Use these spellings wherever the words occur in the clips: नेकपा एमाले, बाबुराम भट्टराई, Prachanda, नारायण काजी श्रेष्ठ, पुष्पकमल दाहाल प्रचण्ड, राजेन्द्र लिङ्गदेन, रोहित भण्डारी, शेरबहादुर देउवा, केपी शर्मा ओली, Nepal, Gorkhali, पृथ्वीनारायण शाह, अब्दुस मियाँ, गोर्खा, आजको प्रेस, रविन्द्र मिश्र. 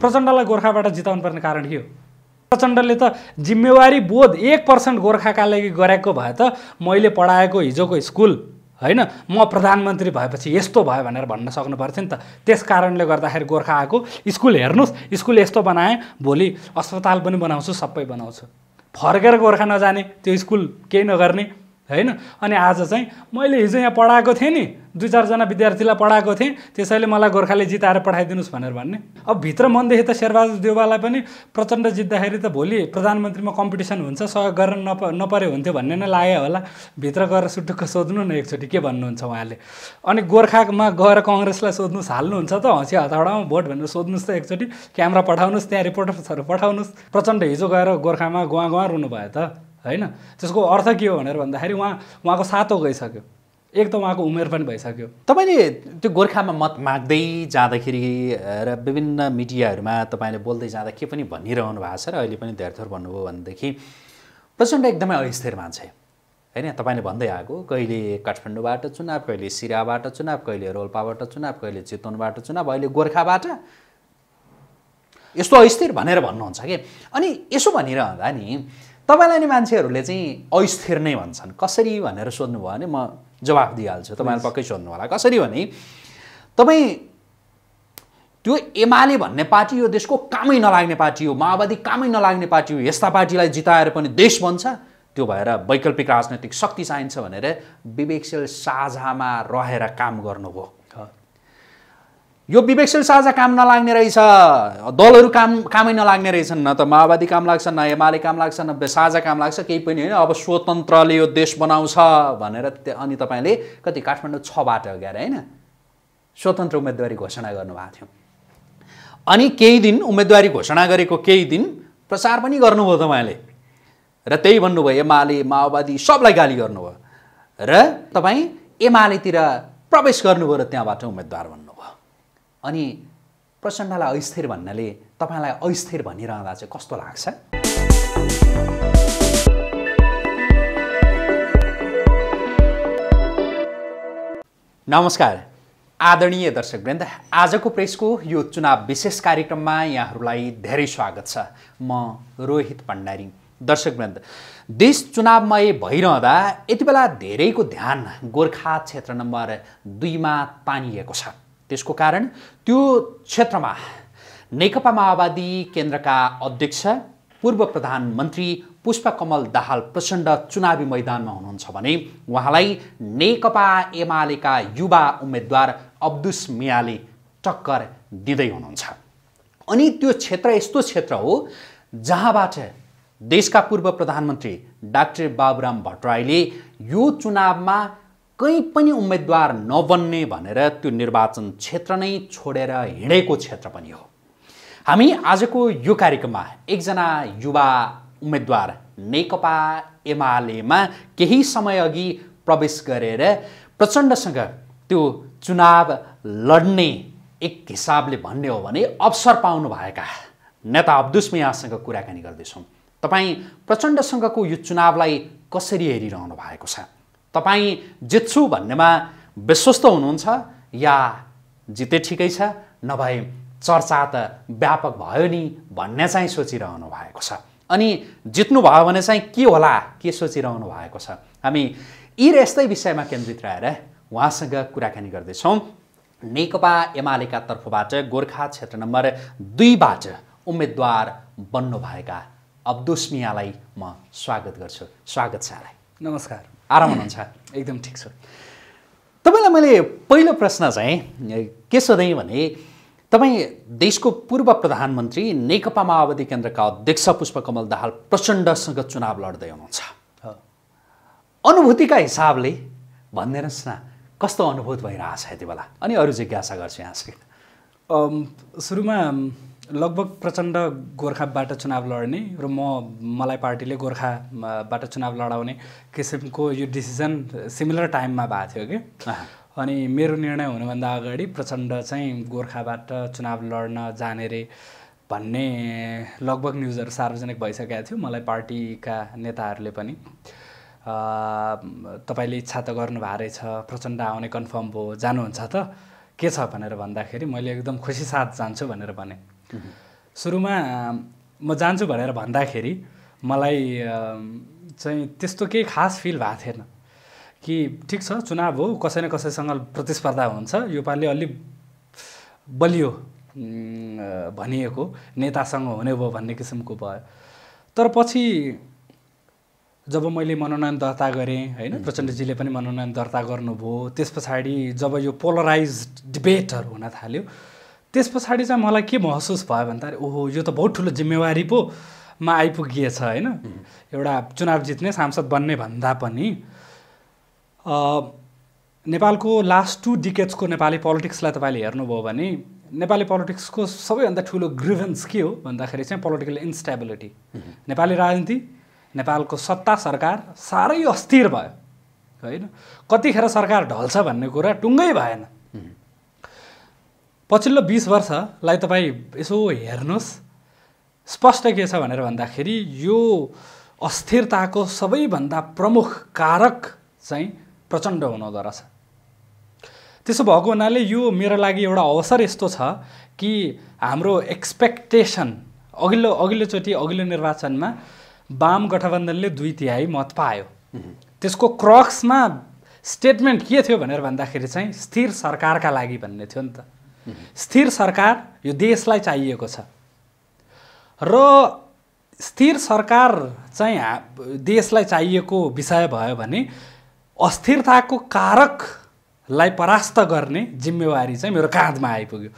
प्रचण्डलाई गोर्खाबाट जिताउनु पर्ने कारण के हो? प्रचण्डले त जिम्मेवारी बोध 1% गोर्खाका लागि गरेको भए त मैले पढाएको हिजोको स्कुल हैन म प्रधानमन्त्री भएपछि यस्तो भयो भनेर भन्न सक्नु पर्थ्यो नि त। त्यस कारणले गर्दाखेरि गोर्खा आको स्कुल हेर्नुस्, स्कुल यस्तो बनाए भोलि अस्पताल पनि बनाउँछु सबै बनाउँछु, फर्केर गोर्खा नजाने त्यो स्कुल केही नगर्ने हैन। अनि आज चाहिँ मैले हिजो यहाँ पढाएको थिएँ नि, 2-4 जना विद्यार्थीलाई पढाएको थिएँ, त्यसैले मलाई गोर्खाले जिताएर पठाइदिनुस् भनेर भन्ने। अब भित्र मनदेखि त शेरबहादुर देउवालाई पनि प्रचण्ड जित्दाखेरि त भोलि प्रधानमन्त्रीमा कम्पिटिसन हुन्छ, सहयोग गर्न नपरे हुन्थ्यो भन्ने नै लाग्यो होला। भित्र गएर सुटुक्क सोध्नु न एकचोटि के भन्नुहुन्छ उहाँले। अनि गोर्खामा गएर कङ्ग्रेसलाई सोध्नुहोस्, हाल्नुहुन्छ त हँसी हताडामा भोट भनेर सोध्नुहोस् त, एकचोटि क्यामेरा पठाउनुहोस्, त्यहाँ रिपोर्टर्सहरू पठाउनुहोस्। प्रचण्ड हिजो गएर गोर्खामा गुवा गुवा रुनुभयो त हैन, त्यसको अर्थ के हो भनेर भन्दाखेरि उहाँको सातो गइसक्यो, एक त उहाँको उमेर पनि भइसक्यो। तपाईँले त्यो गोर्खामा मत माग्दै जाँदाखेरि र विभिन्न मिडियाहरूमा तपाईँले बोल्दै जाँदा के पनि भनिरहनु भएको छ र अहिले पनि धेरथोर भन्नुभयो भनेदेखि प्रचण्ड एकदमै अस्थिर मान्छे हैन। तपाईँले भन्दै आएको कहिले काठमाडौँबाट चुनाव, कहिले सिराबाट चुनाव, कहिले रोल्पाबाट चुनाव, कहिले चितवनबाट चुनाव, अहिले गोर्खाबाट यस्तो अस्थिर भनेर भन्नुहुन्छ कि। अनि यसो भनिरहँदा नि तपाईलाई नि मान्छेहरूले चाहिँ अस्थिर नै भन्छन्, कसरी भनेर सोध्नुभयो भने म जवाफ दिइहाल्छु, तपाईँले पक्कै सोध्नु होला। कसरी भने तपाईँ त्यो एमाले भन्ने पार्टी यो देशको कामै नलाग्ने पार्टी हो, माओवादी कामै नलाग्ने पार्टी हो, यस्ता पार्टीलाई जिताएर पनि देश बन्छ, त्यो भएर वैकल्पिक राजनैतिक शक्ति चाहिन्छ भनेर विवेकशील साझामा रहेर काम गर्नुभयो। यो विवेकशील साझा काम नलाग्ने रहेछ, दलहरू कामै नलाग्ने रहेछन्, न त माओवादी काम लाग्छ, न एमाले काम लाग्छ, न साझा काम लाग्छ, केही पनि होइन। अब स्वतन्त्रले यो देश बनाउँछ भनेर अनि तपाईँले कति काठमाडौँ 6बाट अगाएर होइन स्वतन्त्र उम्मेदवारी घोषणा गर्नुभएको थियो। अनि केही दिन उम्मेदवारी घोषणा गरेको केही दिन प्रचार पनि गर्नुभयो तपाईँले, र त्यही भन्नुभयो एमाले माओवादी सबलाई गाली गर्नुभयो र तपाईँ एमालेतिर प्रवेश गर्नुभयो र त्यहाँबाट उम्मेदवार भन्नुभयो। अनि प्रचण्डलाई अस्थिर भन्नाले तपाईँलाई अस्थिर भनिरहँदा चाहिँ कस्तो लाग्छ? नमस्कार आदरणीय दर्शकवृन्द, आजको प्रेसको यो चुनाव विशेष कार्यक्रममा यहाँहरूलाई धेरै स्वागत छ। म रोहित भण्डारी। दर्शकवृन्द, देश चुनावमय भइरहँदा यति बेला धेरैको ध्यान गोर्खा क्षेत्र नम्बर 2मा तानिएको छ। त्यसको कारण त्यो क्षेत्रमा नेकपा माओवादी केन्द्रका अध्यक्ष पूर्व प्रधानमन्त्री पुष्पकमल दाहाल प्रचण्ड चुनावी मैदानमा हुनुहुन्छ भने उहाँलाई नेकपा एमालेका युवा उम्मेद्वार अब्दुस मियाले टक्कर दिँदै हुनुहुन्छ। अनि त्यो क्षेत्र यस्तो क्षेत्र हो जहाँबाट देशका पूर्व प्रधानमन्त्री डाक्टर बाबुराम भट्टराईले यो चुनावमा कहीँ पनि उम्मेदवार नबन्ने भनेर त्यो निर्वाचन क्षेत्र नै छोडेर हिँडेको क्षेत्र पनि हो। हामी आजको यो कार्यक्रममा एकजना युवा उम्मेदवार नेकपा एमालेमा केही समयअघि प्रवेश गरेर प्रचण्डसँग त्यो चुनाव लड्ने एक हिसाबले भन्ने हो भने अवसर पाउनुभएका नेता अब्दुस मियासँग कुराकानी गर्दैछौँ। तपाईँ प्रचण्डसँगको यो चुनावलाई कसरी हेरिरहनु भएको छ? तपाईँ जित्छु भन्नेमा विश्वस्त हुनुहुन्छ या जिते ठिकै छ नभए चर्चा त व्यापक भयो नि भन्ने चाहिँ सोचिरहनु भएको छ? अनि जित्नुभयो भने चाहिँ के होला के सोचिरहनु भएको छ? हामी यी र यस्तै विषयमा केन्द्रित रहेर उहाँसँग कुराकानी गर्दैछौँ। नेकपा एमालेका तर्फबाट गोर्खा क्षेत्र नम्बर 2बाट उम्मेदवार बन्नुभएका अब्दुस मियालाई म स्वागत गर्छु। स्वागत छ। नमस्कार। आराम हुनुहुन्छ? एकदम ठिक छ। तपाईँलाई मैले पहिलो प्रश्न चाहिँ के सोधेँ भने तपाईँ देशको पूर्व प्रधानमन्त्री नेकपा माओवादी केन्द्रका अध्यक्ष पुष्पकमल दाहाल प्रचण्डसँग चुनाव लड्दै हुनुहुन्छ, अनुभूतिका हिसाबले भनिदिनुहोस् न कस्तो अनुभूत भइरहेछ यति बेला? अनि अरू जिज्ञासा गर्छु यहाँसँग। सुरुमा लगभग प्रचण्ड गोर्खाबाट चुनाव लड्ने र मलाई पार्टीले गोर्खाबाट चुनाव लडाउने किसिमको यो डिसिजन सिमिलर टाइममा भएको थियो कि। अनि मेरो निर्णय हुनुभन्दा अगाडि प्रचण्ड चाहिँ गोर्खाबाट चुनाव लड्न जाने रे भन्ने लगभग न्युजहरू सार्वजनिक भइसकेको थियो। मलाई पार्टीका नेताहरूले पनि तपाईँले इच्छा त गर्नुभएको रहेछ, प्रचण्ड आउने कन्फर्म भयो, जानुहुन्छ त के छ भनेर भन्दाखेरि मैले एकदम खुसी साथ जान्छु भनेर भने। सुरुमा म जान्छु भनेर भन्दाखेरि मलाई चाहिँ त्यस्तो केही खास फिल भएको थिएन कि ठीक छ चुनाव हो कसै न कसैसँग प्रतिस्पर्धा हुन्छ यो पालि अलि बलियो भनिएको नेतासँग हुने भयो भन्ने किसिमको भयो। तर पछि जब मैले मनोनयन दर्ता गरेँ हैन प्रचण्डजीले पनि मनोनयन दर्ता गर्नुभयो त्यस पछाडी जब यो पोलराइज्ड डिबेटहरु हुन थाल्यो त्यस पछाडी चाहिँ मलाई के महसुस भयो भन्दाखेरि ओहो यो त बहुत ठुलो जिम्मेवारी पो मा आइपुगिएछ हैन एउटा चुनाव जित्ने सांसद बन्ने भन्दा पनि। नेपालको लास्ट 2 डिकेड्सको नेपाली पोलिटिक्सलाई तपाईले हेर्नुभयो भने नेपाली पोलिटिक्सको सबैभन्दा ठुलो ग्रीभेन्स के हो भन्दाखेरि चाहिँ पोलिटिकल इन्स्टेबिलिटी। नेपाली राजनीति नेपालको सत्ता सरकार सारै अस्थिर भयो हैन कतिखेर सरकार ढल्छ भन्ने कुरा टुङ्गै भएन। पछिल्लो 20 वर्षलाई तपाई यसो हेर्नुस् स्पष्ट के छ भनेर भन्दाखेरि यो अस्थिरताको सबैभन्दा प्रमुख कारक चाहिँ प्रचण्ड हुनुहुँदो रहेछ। त्यसो भएको हुनाले यो मेरो लागि एउटा अवसर यस्तो छ कि हाम्रो एक्सपेक्टेसन अघिल्लो चोटि निर्वाचनमा वाम गठबन्धनले 2/3 मत पायो त्यसको क्रक्समा स्टेटमेन्ट के थियो भनेर भन्दाखेरि चाहिँ स्थिर सरकारका लागि भन्ने थियो नि त। स्थिर सरकार यो देशलाई चाहिएको छ र स्थिर सरकार चाहिँ देशलाई चाहिएको विषय भयो भने अस्थिरताको कारकलाई परास्त गर्ने जिम्मेवारी चाहिँ मेरो काँधमा आइपुग्यो।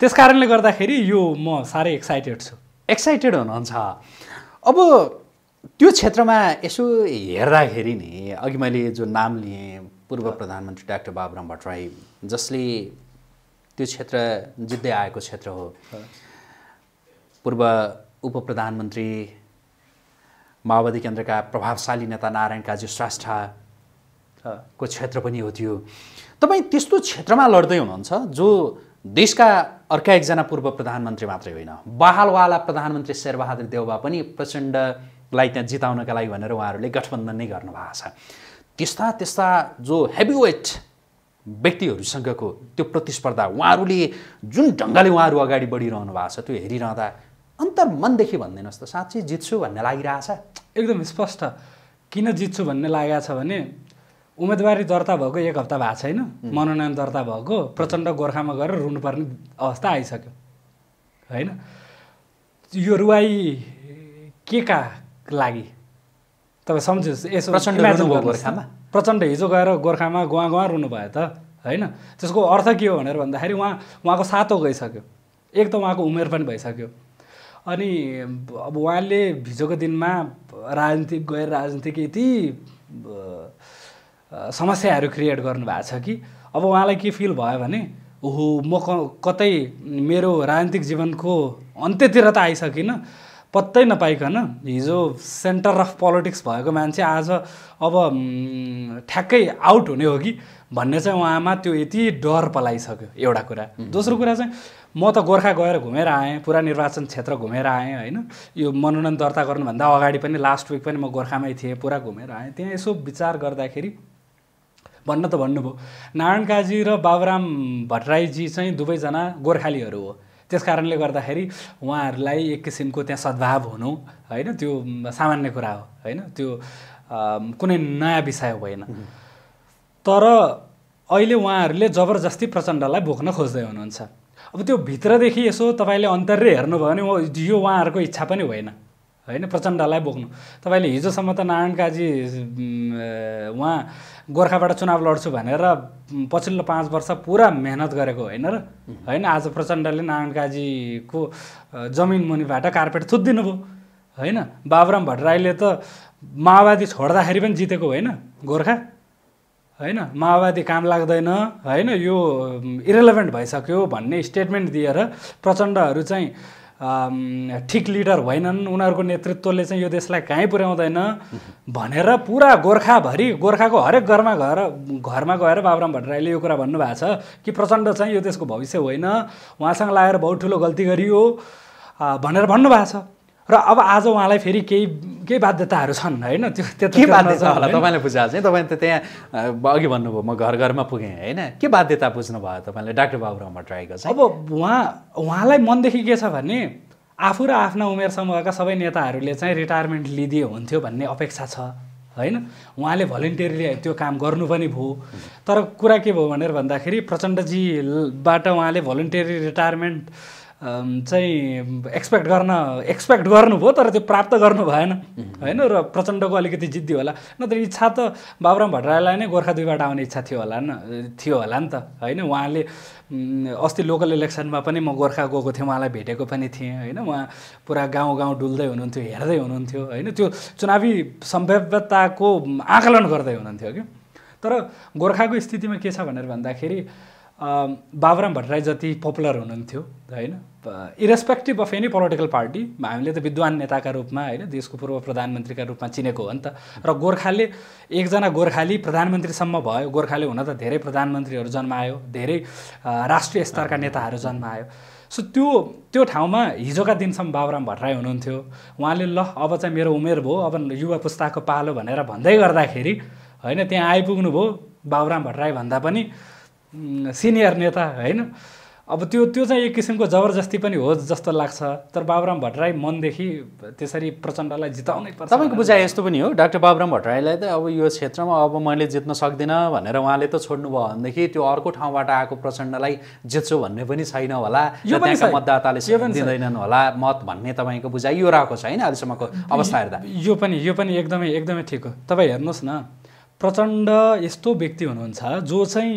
त्यसकारणले गर्दाखेरि यो म सारै एक्साइटेड छु। एक्साइटेड हुनुहुन्छ। अब त्यो क्षेत्रमा यसो हेर्दाखेरि नि अघि मैले जो नाम लिएँ पूर्व प्रधानमन्त्री डाक्टर बाबुराम भट्टराई जसले त्यो क्षेत्र जित्दै आएको क्षेत्र हो, पूर्व उप प्रधानमन्त्री माओवादी केन्द्रका प्रभावशाली नेता नारायण काजी श्रेष्ठ को क्षेत्र पनि हो त्यो। तपाई त्यस्तो क्षेत्रमा लड्दै हुनुहुन्छ जो देशका अर्का एकजना पूर्व प्रधानमन्त्री मात्रै होइन बहालवाला प्रधानमन्त्री शेरबहादुर देउवा पनि प्रचण्डलाई त्यहाँ जिताउनका लागि भनेर उहाँहरूले गठबन्धन नै गर्नुभएको छ। त्यस्ता जो हेभिवेट व्यक्तिहरूसँगको त्यो प्रतिस्पर्धा उहाँहरूले जुन ढङ्गले उहाँहरू अगाडि बढिरहनु भएको छ त्यो हेरिरहँदा अन्तर्मनदेखि भन्दिनुहोस् त साँच्चै जित्छु भन्ने लागिरहेछ? एकदम स्पष्ट। किन जित्छु भन्ने लागेको छ भने उम्मेदवारी दर्ता भएको 1 हप्ता भएको छैन, मनोनयन दर्ता भएको प्रचण्ड गोर्खामा गएर रुनुपर्ने अवस्था आइसक्यो हैन। यो रुवाई केका लागि तपाईँ सम्झिस् यसो प्रचण्ड हिजो गएर गोर्खामा गुवा रुनु भयो त हैन। त्यसको अर्थ के हो भनेर भन्दाखेरि उहाँको सातो गइसक्यो, एक त उहाँको उमेर पनि भइसक्यो अनि अब उहाँले हिजोको दिनमा राजनीतिक गैर राजनीतिक यति समस्याहरु क्रिएट गर्नु भएको छ कि अब उहाँलाई के फिल भयो भने ओहो म कतै मेरो राजनीतिक जीवनको अन्त्यतिर त आइसकिन पत्तै नपाइकन हिजो सेन्टर अफ पोलिटिक्स भएको मान्छे आज अब ठ्याक्कै आउट हुने हो कि भन्ने चाहिँ उहाँमा त्यो यति डर पलाइसक्यो एउटा कुरा। दोस्रो कुरा चाहिँ म त गोर्खा गएर घुमेर आएँ, पुरा निर्वाचन क्षेत्र घुमेर आएँ हैन। यो मनोनयन दर्ता गर्नुभन्दा अगाडि पनि लास्ट विक पनि म गोर्खामै थिएँ, पुरा घुमेर आएँ। त्यहाँ यसो विचार गर्दाखेरि भन्न त भन्नुभयो नारायण काजी र बाबुराम भट्टराईजी चाहिँ दुवैजना गोर्खालीहरू हो त्यसकारणले गर्दाखेरि उहाँहरूलाई एक किसिमको त्यहाँ सद्भाव हुनु हैन त्यो सामान्य कुरा हो हैन, त्यो कुनै नयाँ विषय होइन। तर अहिले उहाँहरूले जबरजस्ती प्रचण्डलाई बोक्न खोज्दै हुनुहुन्छ। अब त्यो भित्रदेखि यसो तपाईले अन्तरले हेर्नुभयो भने यो उहाँहरूको इच्छा पनि होइन हैन प्रचण्डलाई बोक्नु। तपाईले हिजोसम्म त नारायण काजी उहाँ गोर्खाबाट चुनाव लड्छु भनेर पछिल्लो 5 वर्ष पुरा मेहनत गरेको होइन र हैन। आज प्रचण्डले नारायण काजीको जमिन मुनिबाट कार्पेट थुत्दिनु भयो हैन। बाबुराम भट्टराईले त माओवादी छोड्दाखेरि पनि जितेको होइन गोर्खा हैन, माओवादी काम लाग्दैन हैन यो इरेलेभेन्ट भइसक्यो भन्ने स्टेटमेन्ट दिएर प्रचण्डहरू चाहिँ ठिक लिडर होइनन्, उनीहरूको नेतृत्वले चाहिँ यो देशलाई कहीँ पुर्याउँदैन भनेर पुरा गोर्खाभरि गोर्खाको हरेक घरमा गएर बाबुराम भट्टराईले यो कुरा भन्नुभएको छ कि प्रचण्ड चाहिँ यो देशको भविष्य होइन, उहाँसँग लागेर बहुत ठुलो गल्ती गरियो भनेर भन्नुभएको छ। अब आज वहाँलाई फेरि केही बाध्यताहरु छन् हैन के बाध्यता होला तपाईले बुझाज नि तपाईले त त्यहाँ अघि भन्नुभयो म घर घरमा पुगे हैन के बाध्यता बुझ्नु भयो तपाईले डाक्टर बाबुराममा ट्राई गर्छ। अब वहाँलाई मनदेखि के छ भन्ने आफू र आफ्ना उमेर समूहका सबै नेताहरूले चाहिँ रिटायरमेन्ट लिदिए हुन्थ्यो भन्ने अपेक्षा छ हैन। उहाँले भोलिन्टियरली त्यो काम गर्नु पनि भो तर कुरा के भयो भनेर भन्दाखेरि प्रचण्डजीबाट उहाँले भोलिन्टियरी रिटायरमेन्ट चाहिँ एक्सपेक्ट गर्नुभयो तर त्यो प्राप्त गर्नु भएन हैन। र प्रचण्डको अलिकति जिद्दी होला नत्र इच्छा त बाबुराम भट्टराईलाई नै गोर्खा दुईबाट आउने इच्छा थियो होला नि त हैन। उहाँले अस्ति लोकल इलेक्सनमा पनि म गोर्खा गएको थिएँ उहाँलाई भेटेको पनि थिएँ हैन। उहाँ पुरा गाउँ डुल्दै हुनुहुन्थ्यो हेर्दै हुनुहुन्थ्यो हैन त्यो चुनावी सम्भाव्यताको आकलन गर्दै हुनुहुन्थ्यो के। तर गोर्खाको स्थितिमा के छ भनेर भन्दाखेरि बाबुराम भट्टराई जति पपुलर हुनुहुन्थ्यो हैन irrespective of any political party हामीले त विद्वान नेताका रूपमा हैन देशको पूर्व प्रधानमन्त्रीका रूपमा चिनेको हो नि त। र गोर्खाले एकजना गोर्खाली प्रधानमन्त्रीसम्म भयो। गोर्खाले हुन त धेरै प्रधानमन्त्रीहरू जन्मायो धेरै राष्ट्रिय स्तरका नेताहरू जन्मायो। सो त्यो ठाउँमा हिजोका दिनसम्म बाबुराम भट्टराई हुनुहुन्थ्यो। उहाँले ल अब चाहिँ मेरो उमेर भयो अब युवा पुस्ताको पालो भनेर भन्दै गर्दाखेरि हैन त्यहाँ आइपुग्नु भयो बाबुराम भट्टराई भन्दा पनि सिनियर नेता हैन। अब त्यो चाहिँ एक किसिमको जबरजस्ती पनि हो जस्तो लाग्छ। तर बाबुराम भट्टराई मनदेखि त्यसरी प्रचण्डलाई जिताउनै पर्छ। तपाईको बुझाइ यस्तो पनि हो डाक्टर बाबुराम भट्टराईलाई त अब यो क्षेत्रमा अब मैले जित्न सक्दिनँ भनेर उहाँले त छोड्नु भयो भनेदेखि त्यो अर्को ठाउँबाट आएको प्रचण्डलाई जित्छु भन्ने पनि छैन होला त्यहाँका मतदाताले दिँदैनन् होला मत भन्ने तपाईको बुझाइ यो रहेको छ हैन अहिलेसम्मको अवस्था हेर्दा। यो पनि एकदमै ठिक हो। तपाईँ हेर्नुहोस् न प्रचण्ड यस्तो व्यक्ति हुनुहुन्छ जो चाहिँ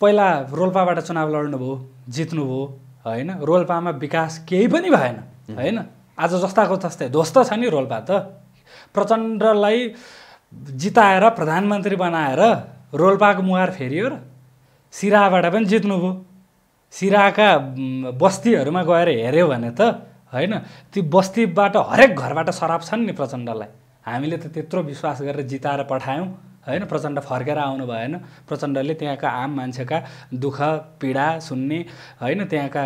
पहिला रोल्पाबाट चुनाव लड्नुभयो जित्नुभयो हैन। रोल्पामा विकास केही पनि भएन हैन आज जस्ताको तस्तै ध्वस्त छ नि रोल्पा त। प्रचण्डलाई जिताएर प्रधानमन्त्री बनाएर रोल्पाको मुहार फेरियो र सिराबाट पनि जित्नुभयो। सिराका बस्तीहरूमा गएर हेऱ्यो भने त हैन ती बस्तीबाट हरेक घरबाट सराप छन् नि प्रचण्डलाई। हामीले त त्यत्रो विश्वास गरेर जिताएर पठायौँ हैन। प्रचण्ड फर्केर आउनु भएन। प्रचण्डले त्यहाँका आम मान्छेका दुःख पीडा सुन्ने हैन त्यहाँका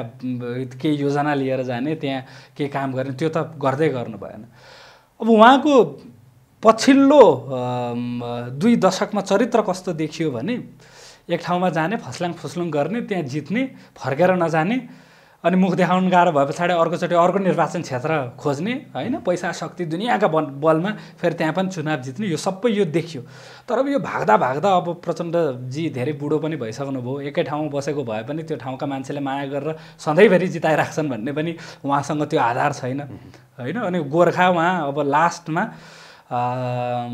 केही योजना लिएर जाने त्यहाँ केही काम गर्ने त्यो त गर्दै गर्नु भएन। अब उहाँको पछिल्लो 2 दशकमा चरित्र कस्तो देखियो भने एक ठाउँमा जाने फस्लुङ गर्ने त्यहाँ जित्ने फर्केर नजाने अनि मुख देखाउन गाह्रो भए पछाडि अर्कोचोटि अर्को निर्वाचन क्षेत्र खोज्ने हैन। पैसा शक्ति दुनियाँका बलमा फेरि त्यहाँ पनि चुनाव जित्ने यो सबै यो देखियो। तर अब यो भाग्दा अब प्रचण्डजी धेरै बुढो पनि भइसक्नुभयो। एकै ठाउँमा बसेको भए पनि त्यो ठाउँका मान्छेले माया गरेर सधैँभरि जिताइराख्छन् भन्ने पनि उहाँसँग त्यो आधार छैन हैन। अनि गोर्खा उहाँ अब लास्टमा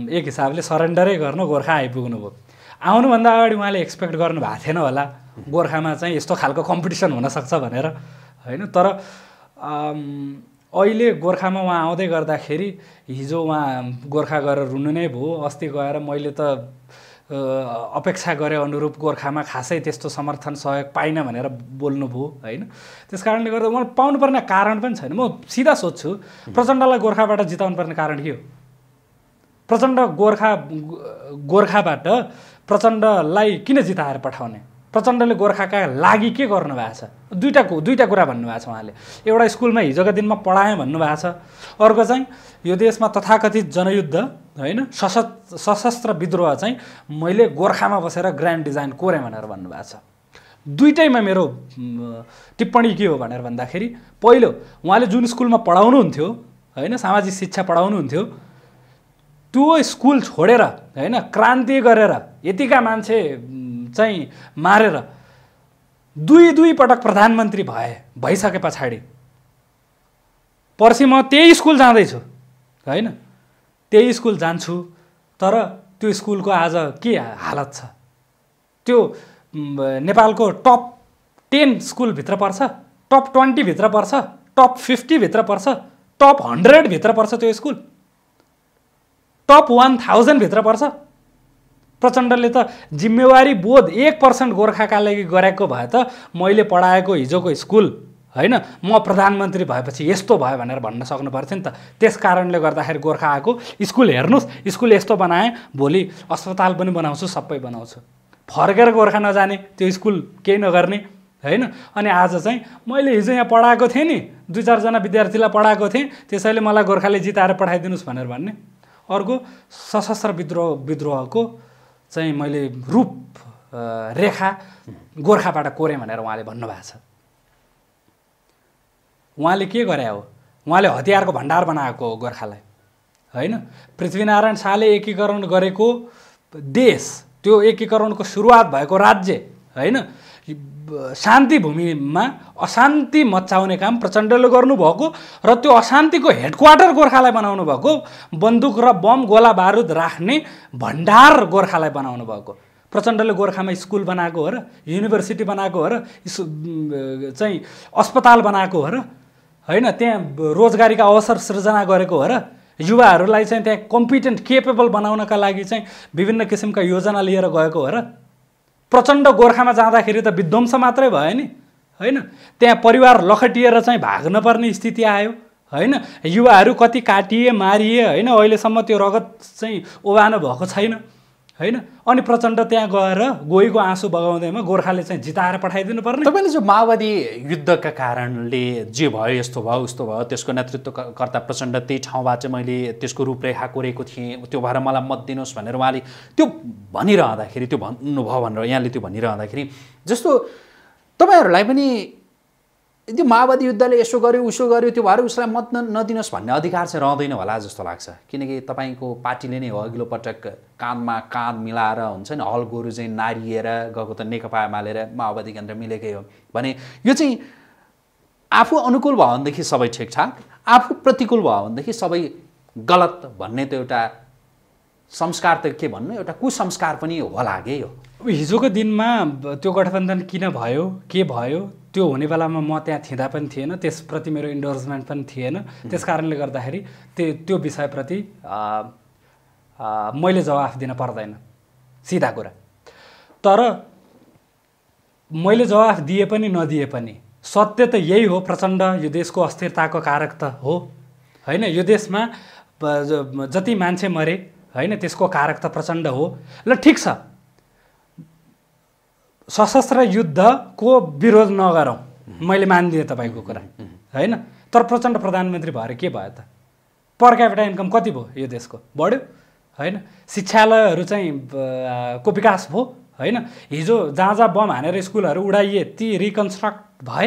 एक हिसाबले सरेन्डरै गर्न गोर्खा आइपुग्नुभयो। आउनुभन्दा अगाडि उहाँले एक्सपेक्ट गर्नु भएको थिएन होला गोर्खामा चाहिँ यस्तो खालको कम्पिटिसन हुनसक्छ भनेर हैन। तर अहिले गोर्खामा उहाँ आउँदै गर्दाखेरि हिजो उहाँ गोर्खा गएर रुनु नै भयो। अस्ति गएर मैले त अपेक्षा गरे अनुरूप गोर्खामा खासै त्यस्तो समर्थन सहयोग पाइनँ भनेर बोल्नुभयो हैन। त्यस कारणले गर्दा उहाँ पाउनुपर्ने कारण पनि छैन। म सिधा सोध्छु प्रचण्डलाई गोर्खाबाट जिताउनुपर्ने कारण के हो? प्रचण्ड गोर्खाबाट प्रचण्डलाई किन जिताएर पठाउने? प्रचण्डले गोर्खाका लागि के गर्नुभएको छ? दुईटा कुरा भन्नुभएको छ उहाँले। एउटा स्कुलमा हिजोका दिनमा पढाएँ भन्नुभएको छ। अर्को चाहिँ यो देशमा तथाकथित जनयुद्ध हैन सशस्त्र विद्रोह चाहिँ मैले गोर्खामा बसेर ग्रान्ड डिजाइन कोरेँ भनेर भन्नुभएको छ। दुईटैमा मेरो टिप्पणी के हो भनेर भन्दाखेरि पहिलो उहाँले जुन स्कुलमा पढाउनुहुन्थ्यो हैन सामाजिक शिक्षा पढाउनुहुन्थ्यो त्यो स्कुल छोडेर हैन क्रान्ति गरेर यतिका मान्छे चाहिँ मारेर 2-2 पटक प्रधानमन्त्री भइसके पछाडि पर्सि म त्यही स्कुल जाँदैछु हैन। त्यही स्कुल जान्छु तर त्यो स्कुलको आज के हालत छ? त्यो नेपालको टप 10 स्कुलभित्र पर्छ, टप 20 भित्र पर्छ, टप 50 भित्र पर्छ, टप 100 भित्र पर्छ त्यो स्कुल, टप 1000 भित्र पर्छ। प्रचण्डले त जिम्मेवारी बोध 1% गोर्खाका लागि गरेको भए त मैले पढाएको हिजोको स्कुल हैन म प्रधानमन्त्री भएपछि यस्तो भयो भनेर भन्न सक्नु पर्थ्यो नि त। त्यस कारणले गर्दाखेरि गोर्खा आएको स्कुल हेर्नुस् स्कुल यस्तो बनाएँ भोलि अस्पताल पनि बनाउँछु सबै बनाउँछु। फर्केर गोर्खा नजाने त्यो स्कुल केही नगर्ने हैन। अनि आज चाहिँ मैले हिजो यहाँ पढाएको थिएँ नि, दुई चार जना विद्यार्थीलाई पढाएको थिएँ, त्यसैले मलाई गोर्खाले जिताएर पठाइदिनुस् भनेर भन्ने। अर्को सशस्त्र विद्रोहको चाहिँ मैले रूप रेखा गोर्खाबाट कोरेँ भनेर उहाँले भन्नुभएको छ। उहाँले के गरे हो? उहाँले हतियारको भण्डार बनाएको हो गोर्खालाई, हैन। पृथ्वीनारायण शाहले एकीकरण गरेको देश, त्यो एकीकरणको सुरुवात भएको राज्य, हैन, शान्ति भूमिमा अशान्ति मचाउने काम प्रचण्डले गर्नुभएको र त्यो अशान्तिको हेडक्वार्टर गोर्खालाई बनाउनु भएको, बन्दुक र बम गोला बारुद राख्ने भण्डार गोर्खालाई बनाउनु भएको। प्रचण्डले गोर्खामा स्कुल बनाएको हो र, युनिभर्सिटी बनाएको हो र, चाहिँ अस्पताल बनाएको हो र, हैन, त्यहाँ रोजगारीका अवसर सृजना गरेको हो र, युवाहरूलाई चाहिँ त्यहाँ कम्पिटेन्ट केपेबल बनाउनका लागि चाहिँ विभिन्न किसिमका योजना लिएर गएको हो र। प्रचण्ड गोर्खामा जाँदाखेरि त विध्वंस मात्रै भयो नि, हैन। त्यहाँ परिवार लखटिएर चाहिँ भाग्न पर्ने स्थिति आयो, हैन। युवाहरू कति काटिए मारिए, हैन, अहिलेसम्म त्यो रगत चाहिँ ओबानो भएको छैन, हैन। अनि प्रचण्ड त्यहाँ गएर गोहीको आँसु बगाउँदैमा गोर्खाले चाहिँ जिताएर पठाइदिनु पर्ने। तपाईले जो माओवादी युद्धका कारणले जे भयो, यस्तो भयो उस्तो भयो, त्यसको नेतृत्वकर्ता प्रचण्ड त्यही ठाउँबाट मैले त्यसको रूपरेखा कोरेको थिएँ, त्यो भएर मलाई मत दिनुस् भनेर उहाँले त्यो भनिरहँदाखेरि, त्यो भन्नुभयो भनेर यहाँले त्यो भनिरहँदाखेरि, जस्तो तपाईहरूलाई पनि यदि माओवादी युद्धले यसो गर्यो उसो गर्यो त्यो भएर उसलाई मत नदिनुहोस् भन्ने अधिकार चाहिँ रहँदैन होला जस्तो लाग्छ। किनकि तपाईँको पार्टीले नै हो अघिल्लो पटक काँधमा काँध मिलाएर, हुन्छ नि, हल गोरु चाहिँ नारिएर गएको त नेकपा एमाले र माओवादी केन्द्र मिलेकै हो भने, यो चाहिँ आफू अनुकूल भयो भनेदेखि सबै ठिकठाक, आफू प्रतिकूल भयो भनेदेखि सबै गलत भन्ने त एउटा संस्कार, त के भन्नु, एउटा कुसंस्कार पनि होला के यो। अब हिजोको दिनमा त्यो गठबन्धन किन भयो, के भयो, त्यो हुने बेलामा म त्यहाँ थिँदा पनि थिएन, त्यसप्रति मेरो इन्डोर्समेन्ट पनि थिएन, त्यस कारणले गर्दाखेरि त्यो विषयप्रति मैले जवाफ दिन पर्दैन, सीधा कुरा। तर मैले जवाफ दिए पनि नदिए पनि सत्य त यही हो, प्रचण्ड यो देशको अस्थिरताको कारक त हो, हैन। यो देशमा जति मान्छे मरे, हैन, त्यसको कारक त प्रचण्ड हो। ल ठिक छ, सशस्त्र युद्धको विरोध नगरौँ, मैले मान्दिएँ तपाईँको कुरा, हैन। तर प्रचण्ड प्रधानमन्त्री भएर के भयो त? पर क्यापिटा इन्कम कति भयो यो देशको? बढ्यो, हैन। शिक्षालयहरू चाहिँ को विकास भयो, हैन। हिजो जहाँ जहाँ बम हानेर स्कुलहरू उडाइए ती रिकन्स्ट्रक्ट भए,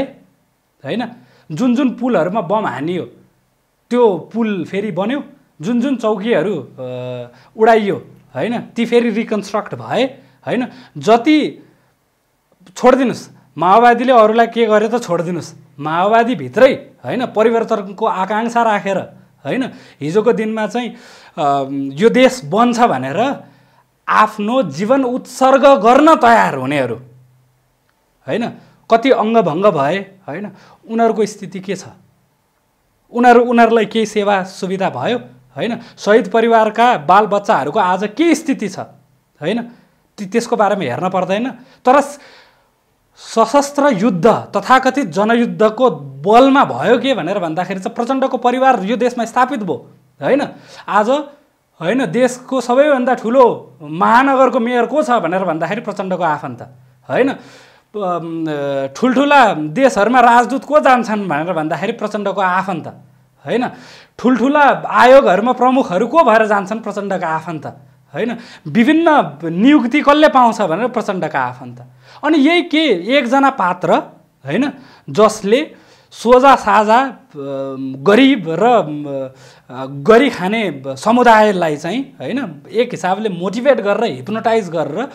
हैन। जुन जुन पुलहरूमा बम हानियो त्यो पुल फेरि बन्यो, जुन जुन चौकीहरू उडाइयो, हैन, ती फेरि रिकन्स्ट्रक्ट भए, हैन। जति छोडिदिनुस्, माओवादीले अरूलाई के गर्यो त छोडिदिनुस्, माओवादीभित्रै, हैन, परिवर्तनको आकाङ्क्षा राखेर, हैन, हिजोको दिनमा चाहिँ यो देश बन्छ भनेर आफ्नो जीवन उत्सर्ग गर्न तयार हुनेहरू, हैन, कति अङ्गभङ्ग भए, हैन। उनीहरूको स्थिति के छ? उनीहरूलाई केही सेवा सुविधा भयो, हैन। शहीद परिवारका बालबच्चाहरूको आज के स्थिति छ, हैन, त्यसको बारेमा हेर्न पर्दैन। तर सशस्त्र युद्ध तथाकथित जनयुद्धको बलमा भयो के भनेर भन्दाखेरि चाहिँ प्रचण्डको परिवार यो देशमा स्थापित भयो, हैन। आज, हैन, देशको सबैभन्दा ठुलो महानगरको मेयर को छ भनेर भन्दाखेरि प्रचण्डको आफन्त, हैन। ठुल्ठुला देशहरूमा राजदूत को जान्छन् भनेर भन्दाखेरि प्रचण्डको आफन्त, हैन। ठुल्ठुला आयोगहरूमा प्रमुखहरू को भएर जान्छन्? प्रचण्डका आफन्त, हैन। विभिन्न नियुक्ति कसले पाउँछ भनेर प्रचण्डका आफन्त। अनि यही के एकजना पात्र, हैन, जसले सोझा साझा गरिब र गरी खाने समुदायलाई चाहिँ, हैन, एक हिसाबले मोटिभेट गरेर हिप्नोटाइज गरेर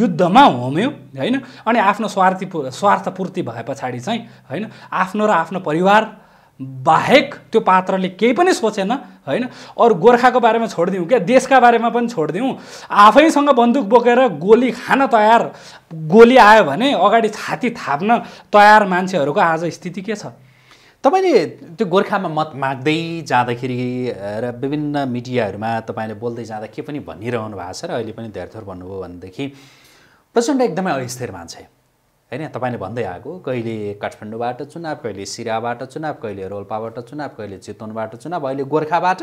युद्धमा होम्यो, हैन। अनि आफ्नो स्वार्थपूर्ति भए पछाडि चाहिँ, हैन, आफ्नो र आफ्नो परिवार बाहेक त्यो पात्रले केही पनि सोचेन, हैन। अरू गोर्खाको बारेमा छोडिदिउँ, क्या देशका बारेमा पनि छोडिदिउँ, आफैसँग बन्दुक बोकेर गोली खान तयार, गोली आयो भने अगाडि छाती थाप्न तयार मान्छेहरूको आज स्थिति के छ? तपाईँले त्यो गोर्खामा मत माग्दै जाँदाखेरि र विभिन्न मिडियाहरूमा तपाईँले बोल्दै जाँदा के पनि भनिरहनु भएको छ र अहिले पनि धेरै थोर भन्नुभयो भनेदेखि प्रचण्ड एकदमै अस्थिर मान्छे, हैन। तपाईँले भन्दै आएको, कहिले काठमाडौँबाट चुनाव, कहिले सिराबाट चुनाव, कहिले रोल्पाबाट चुनाव, कहिले चितवनबाट चुनाव, अहिले गोर्खाबाट,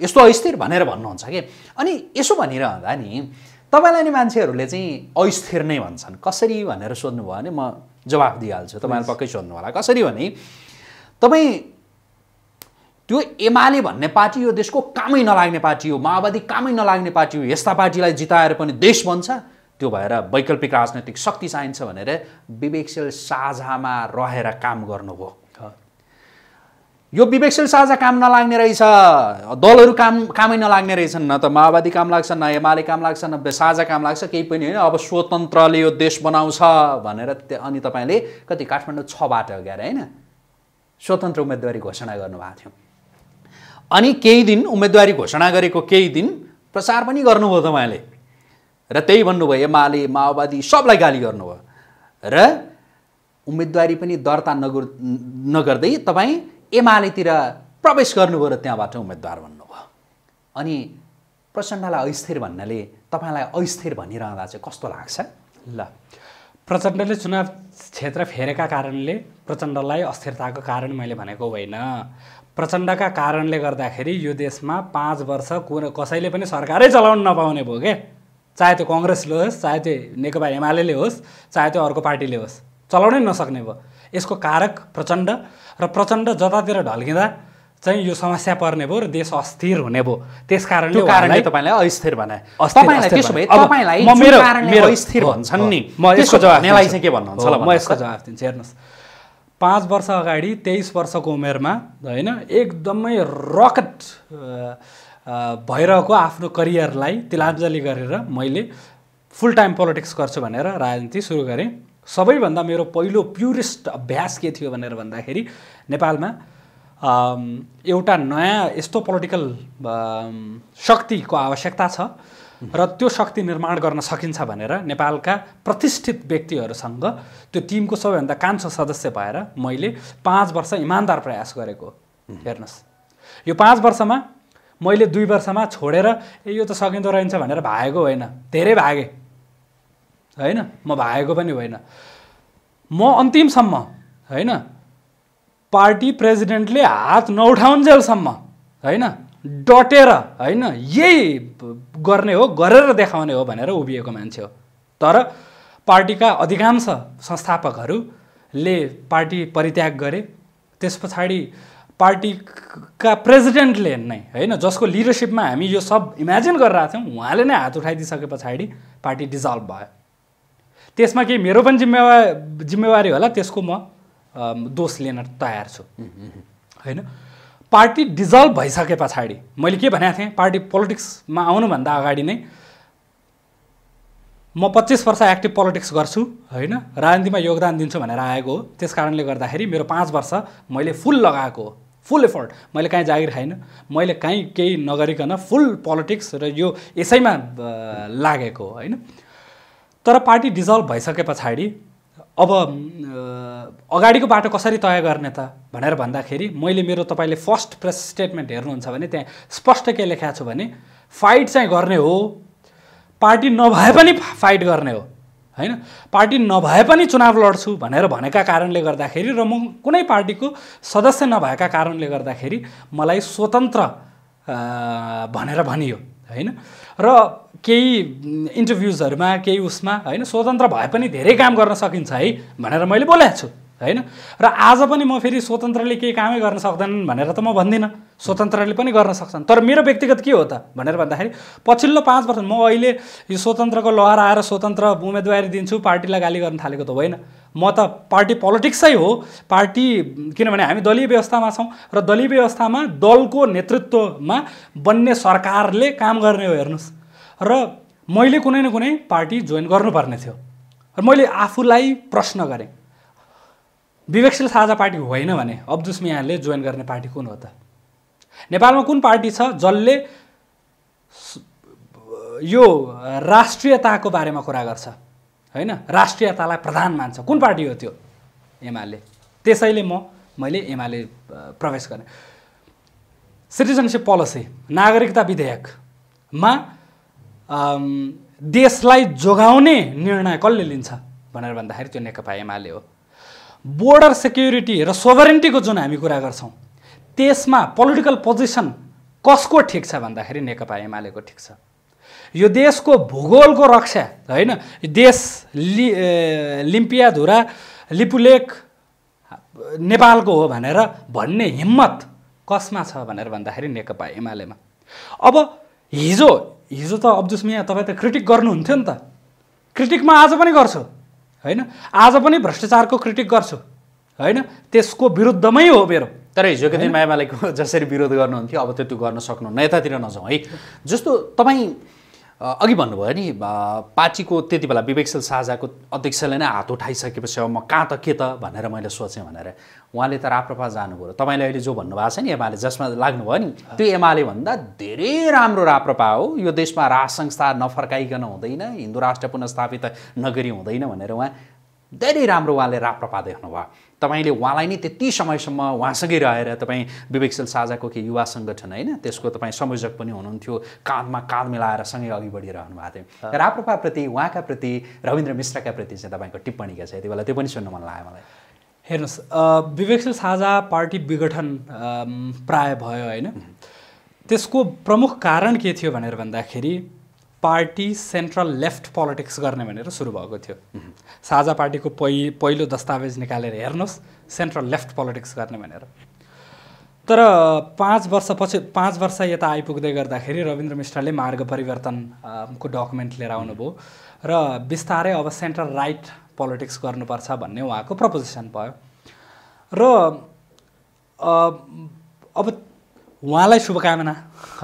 यस्तो अस्थिर भनेर भन्नुहुन्छ कि। अनि यसो भनिरहँदा नि तपाईलाई नि मान्छेहरुले चाहिँ अस्थिर नै भन्छन् कसरी भनेर सोध्नु भयो भने म जवाफ दिइहाल्छु। तपाईहरु पक्कै सोध्नु होला कसरी भने तपाई त्यो एमाले भन्ने पार्टी यो देशको कामै नलाग्ने पार्टी हो, माओवादी कामै नलाग्ने पार्टी हो, यस्ता पार्टीलाई जिताएर पनि देश बन्छ, त्यो भएर वैकल्पिक राजनीतिक शक्ति चाहिन्छ भनेर विवेकशील साझामा रहेर काम गर्नु हो। यो विवेकशील साझा काम नलाग्ने रहेछ, दलहरु कामै नलाग्ने रहेछन्, न त माओवादी काम लाग्छ न एमाले काम लाग्छ न साझा काम लाग्छ, केही पनि हैन, अब स्वतन्त्रले यो देश बनाउँछ भनेर अनि तपाईले कति काठमाडौँ ६ बाट गएर हैन स्वतन्त्र उम्मेदवारी घोषणा गर्नुभएको थियो। अनि केही दिन उम्मेदवारी घोषणा गरेको केही दिन प्रचार पनि गर्नुभयो तपाईले र त्यही भन्नुभयो एमाले माओवादी सबलाई गाली गर्नुभयो र उम्मेदवारी पनि दर्ता नगर्दै तपाई एमालेतिर प्रवेश गर्नुभयो र त्यहाँबाट उम्मेदवार बन्नुभयो। अनि प्रचण्डलाई अस्थिर भन्नाले तपाईलाई अस्थिर भनिरहँदा चाहिँ कस्तो लाग्छ? ल प्रचण्डले चुनाव क्षेत्र फेरेका कारणले प्रचण्डलाई अस्थिरताको कारण मैले भनेको होइन। प्रचण्डका कारणले गर्दाखेरि यो देशमा 5 वर्ष कसैले पनि सरकारै चलाउन नपाउने भयो के, चाहे त्यो काङ्ग्रेसले होस् चाहे त्यो नेकपा एमाले होस् चाहे त्यो अर्को पार्टीले होस्, चलाउनै नसक्ने भयो। यसको कारक प्रचण्ड र प्रचण्ड जतातिर ढल्किँदा चाहिँ यो समस्या पर्ने भयो र देश अस्थिर हुने भयो। त्यस कारणले तपाईलाई अस्थिर भने म यसको जवाफ दिन्छु। हेर्नुहोस् 5 वर्ष अगाडि 23 वर्षको उमेरमा हैन एकदमै रकेट भइरहेको आफ्नो करियरलाई तिलाञ्जली गरेर मैले फुल टाइम पोलिटिक्स गर्छु भनेर राजनीति सुरु गरेँ। सबैभन्दा मेरो पहिलो प्युरिस्ट अभ्यास के थियो भनेर भन्दाखेरि नेपालमा एउटा नयाँ यस्तो पोलिटिकल शक्तिको आवश्यकता छ र त्यो शक्ति निर्माण गर्न सकिन्छ भनेर नेपालका प्रतिष्ठित व्यक्तिहरूसँग त्यो टिमको सबैभन्दा कान्छो सदस्य भएर मैले 5 वर्ष इमान्दार प्रयास गरेको। हेर्नुहोस् यो 5 वर्षमा मैले 2 वर्षमा छोडेर यो त सकिँदो रहन्छ भनेर भागेको होइन, धेरै भागेँ हैन, म भागेको पनि होइन। म अन्तिमसम्म हैन पार्टी प्रेसिडेन्टले हात नउठाउन्जेलसम्म हैन डटेर हैन यही गर्ने हो गरेर देखाउने हो भनेर उभिएको मान्छे हो। तर पार्टीका अधिकांश संस्थापकहरूले पार्टी परित्याग गरे, त्यस पछाडि पार्टीका प्रेसिडेन्टले नै हैन जसको लिडरसिपमा हामी यो सब इमेजिन गरिरहेका थियौँ उहाँले नै हात उठाइदिसके पछाडि पार्टी डिजल्भ भयो। त्यसमा के मेरो पनि जिम्मेवारी होला, त्यसको म दोष लिन तयार छु हैन। पार्टी डिजल्भ भइसके पछाडि मैले के भनेको थिएँ, पार्टी पोलिटिक्समा आउनुभन्दा अगाडि नै म 25 वर्ष एक्टिभ पोलिटिक्स गर्छु हैन राजनीतिमा योगदान दिन्छु भनेर आएको हो। त्यस कारणले गर्दाखेरि मेरो 5 वर्ष मैले फुल लगाएको हो, फुल एफोर्ट, मैले कहीँ जागिर खाइन, मैले कहीँ केही नगरिकन फुल पोलिटिक्स र यो यसैमा लागेको हो हैन। तर पार्टी डिजल्भ भइसके पछाडि अब अगाडिको बाटो कसरी तय गर्ने त भनेर भन्दाखेरि मैले मेरो तपाईले फर्स्ट प्रेस स्टेटमेन्ट हेर्नुहुन्छ भने त्यहाँ स्पष्ट के लेखेको छु भने फाइट चाहिँ गर्ने हो, पार्टी नभए पनि फाइट गर्ने हो हैन, पार्टी नभए पनि चुनाव लड्छु भनेर भनेका कारणले गर्दाखेरि र म कुनै पार्टीको सदस्य नभएका कारणले गर्दाखेरि मलाई स्वतन्त्र भनेर भनियो हैन। र केही इन्टरभ्युजहरुमा केही उसमा हैन स्वतन्त्र भए पनि धेरै काम गर्न सकिन्छ है भनेर मैले बोलेको छु हैन। र आज पनि म फेरि स्वतन्त्रले केही कामै गर्न सक्दैनन् भनेर त म भन्दिनँ, स्वतन्त्रले पनि गर्न सक्छन्। तर मेरो व्यक्तिगत के हो त भनेर भन्दाखेरि पछिल्लो 5 वर्ष म अहिले यो स्वतन्त्रको लहर आएर स्वतन्त्र उम्मेदवारी दिन्छु पार्टीलाई गाली गर्न थालेको त होइन। म त पार्टी पोलिटिक्सै हो, पार्टी किनभने हामी दलीय व्यवस्थामा छौँ र दलीय व्यवस्थामा दलको नेतृत्वमा बन्ने सरकारले काम गर्ने हो। हेर्नुहोस् र मैले कुनै न कुनै पार्टी जोइन गर्नुपर्ने थियो र मैले आफूलाई प्रश्न गरेँ विवेकशील साझा पार्टी होइन भने अब्दुस मियाले जोइन गर्ने पार्टी कुन हो त? नेपालमा कुन पार्टी छ जसले यो राष्ट्रियताको बारेमा कुरा गर्छ हैन, राष्ट्रियतालाई प्रधान मान्छ? कुन पार्टी हो त्यो? एमाले। त्यसैले मैले एमाले प्रवेश गरेँ। सिटिजनसिप पोलिसी नागरिकता विधेयकमा देशलाई जोगाउने निर्णय कसले लिन्छ भनेर भन्दाखेरि त्यो नेकपा एमाले हो। बोर्डर सेक्युरिटी र सोभरेन्टीको जुन हामी कुरा गर्छौँ त्यसमा पोलिटिकल पोजिसन कसको ठिक छ भन्दाखेरि नेकपा एमालेको ठिक छ। यो देश को भूगोल को रक्षा हैन, देश लिम्पिया धुरा लिपुलेख नेपालको हो भनेर भन्ने हिम्मत कसमा छ भनेर भन्दाखेरि नेकपा एमालेमा। अब हिजो हिजो त अब्दुस मिया तपाई त क्रिटिक गर्नुहुन्थ्यो नि त, क्रिटिक म आज पनि गर्छु हैन, आज पनि भ्रष्टाचारको क्रिटिक गर्छु हैन, त्यसको विरुद्धमै हो मेरो। तर हिजोको दिन एमालेको जसरी विरोध गर्नुहुन्थ्यो अब त्यो गर्न सक्नुहुन्न, यतातिर नजाउँ है। जस्तो तपाईँ अघि भन्नुभयो नि पार्टीको त्यति बेला विवेकशील साझाको अध्यक्षले नै हात उठाइसकेपछि अब म कहाँ त के त भनेर मैले सोचेँ भनेर, उहाँले त राप्रपा जानुभयो। तपाईँले अहिले जो भन्नुभएको छ नि एमाले जसमा लाग्नुभयो नि त्यो एमाले भन्दा धेरै राम्रो राप्रपा हो, यो देशमा राज संस्था नफर्काइकन हुँदैन, हिन्दू राष्ट्र पुनर्स्थापित नगरी हुँदैन भनेर उहाँ धेरै राम्रो उहाँले राप्रपा देख्नुभयो। तपाईँले उहाँलाई नै त्यति समयसम्म उहाँसँगै रहेर तपाईँ विवेकशील साझाको के युवा सङ्गठन होइन त्यसको तपाईँ संयोजक पनि हुनुहुन्थ्यो, काँधमा काँध मिलाएर सँगै अघि बढिरहनु भएको थियो। राप्रपाप्रति उहाँका प्रति रविन्द्र मिश्रका प्रति चाहिँ तपाईँको टिप्पणी के छ यति बेला त्यो पनि सुन्न मन लाग्यो मलाई। हेर्नुहोस्, विवेकशील साझा पार्टी विघटन प्राय भयो होइन, त्यसको प्रमुख कारण के थियो भनेर भन्दाखेरि पार्टी सेन्ट्रल लेफ्ट पोलिटिक्स गर्ने भनेर सुरु भएको थियो। साझा पार्टीको पहिलो दस्तावेज निकालेर हेर्नुहोस्, सेन्ट्रल लेफ्ट पोलिटिक्स गर्ने भनेर। तर 5 वर्ष यता आइपुग्दै गर्दाखेरि रविन्द्र मिश्रले मार्ग परिवर्तनको डकुमेन्ट लिएर आउनुभयो र बिस्तारै अब सेन्ट्रल राइट पोलिटिक्स गर्नुपर्छ भन्ने उहाँको प्रपोजिसन भयो र अब उहाँलाई शुभकामना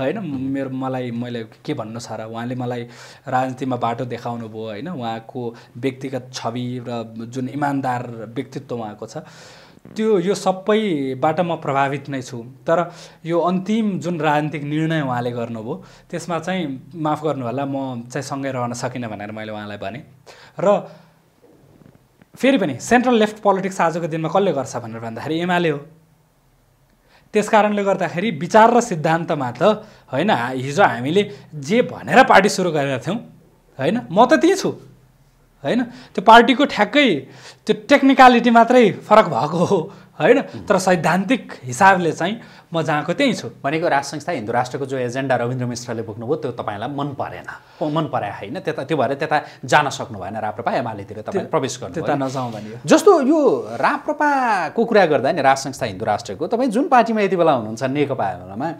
हैन। मैले के भन्नु छ र, उहाँले मलाई राजनीतिमा बाटो देखाउनु भयो हैन, उहाँको व्यक्तिगत छवि र जुन इमान्दार व्यक्तित्व उहाँको छ त्यो यो सबैबाट म प्रभावित नै छु। तर यो अन्तिम जुन राजनीतिक निर्णय उहाँले गर्नुभयो त्यसमा चाहिँ माफ गर्नुहोला म चाहिँ सँगै रहन सकिनँ भनेर मैले उहाँलाई भने। र फेरि पनि सेन्ट्रल लेफ्ट पोलिटिक्स आजको दिनमा कसले गर्छ भनेर भन्दाखेरि एमाले हो। त्यसकारणले गर्दाखेरि विचार र सिद्धान्तमा त हैन, हिजो हामीले जे भनेर पार्टी सुरु गरेका थियौँ हैन, म त त्यही छु हैन, त्यो पार्टीको ठ्याक्कै त्यो टेक्निकालिटी मात्रै फरक भएको हो हैन, तर सैद्धान्तिक हिसाबले चाहिँ म जहाँको त्यही छु। भनेको राष्ट्र संस्था हिन्दू राष्ट्रको जो एजेन्डा रविन्द्र मिश्रले बोक्नुभयो त्यो तपाईँलाई मन परेन हैन, त्यता त्यो भएर त्यता जान सक्नु भएन राप्रपा एमालेतिर तपाईँ प्रवेश गर्नु, त्यता नजाउँ भनियो। जस्तो यो राप्रपाको कुरा गर्दा नि राष्ट्र संस्था हिन्दू राष्ट्रको तपाईँ जुन पार्टीमा यति बेला हुनुहुन्छ नेकपा एमालेमा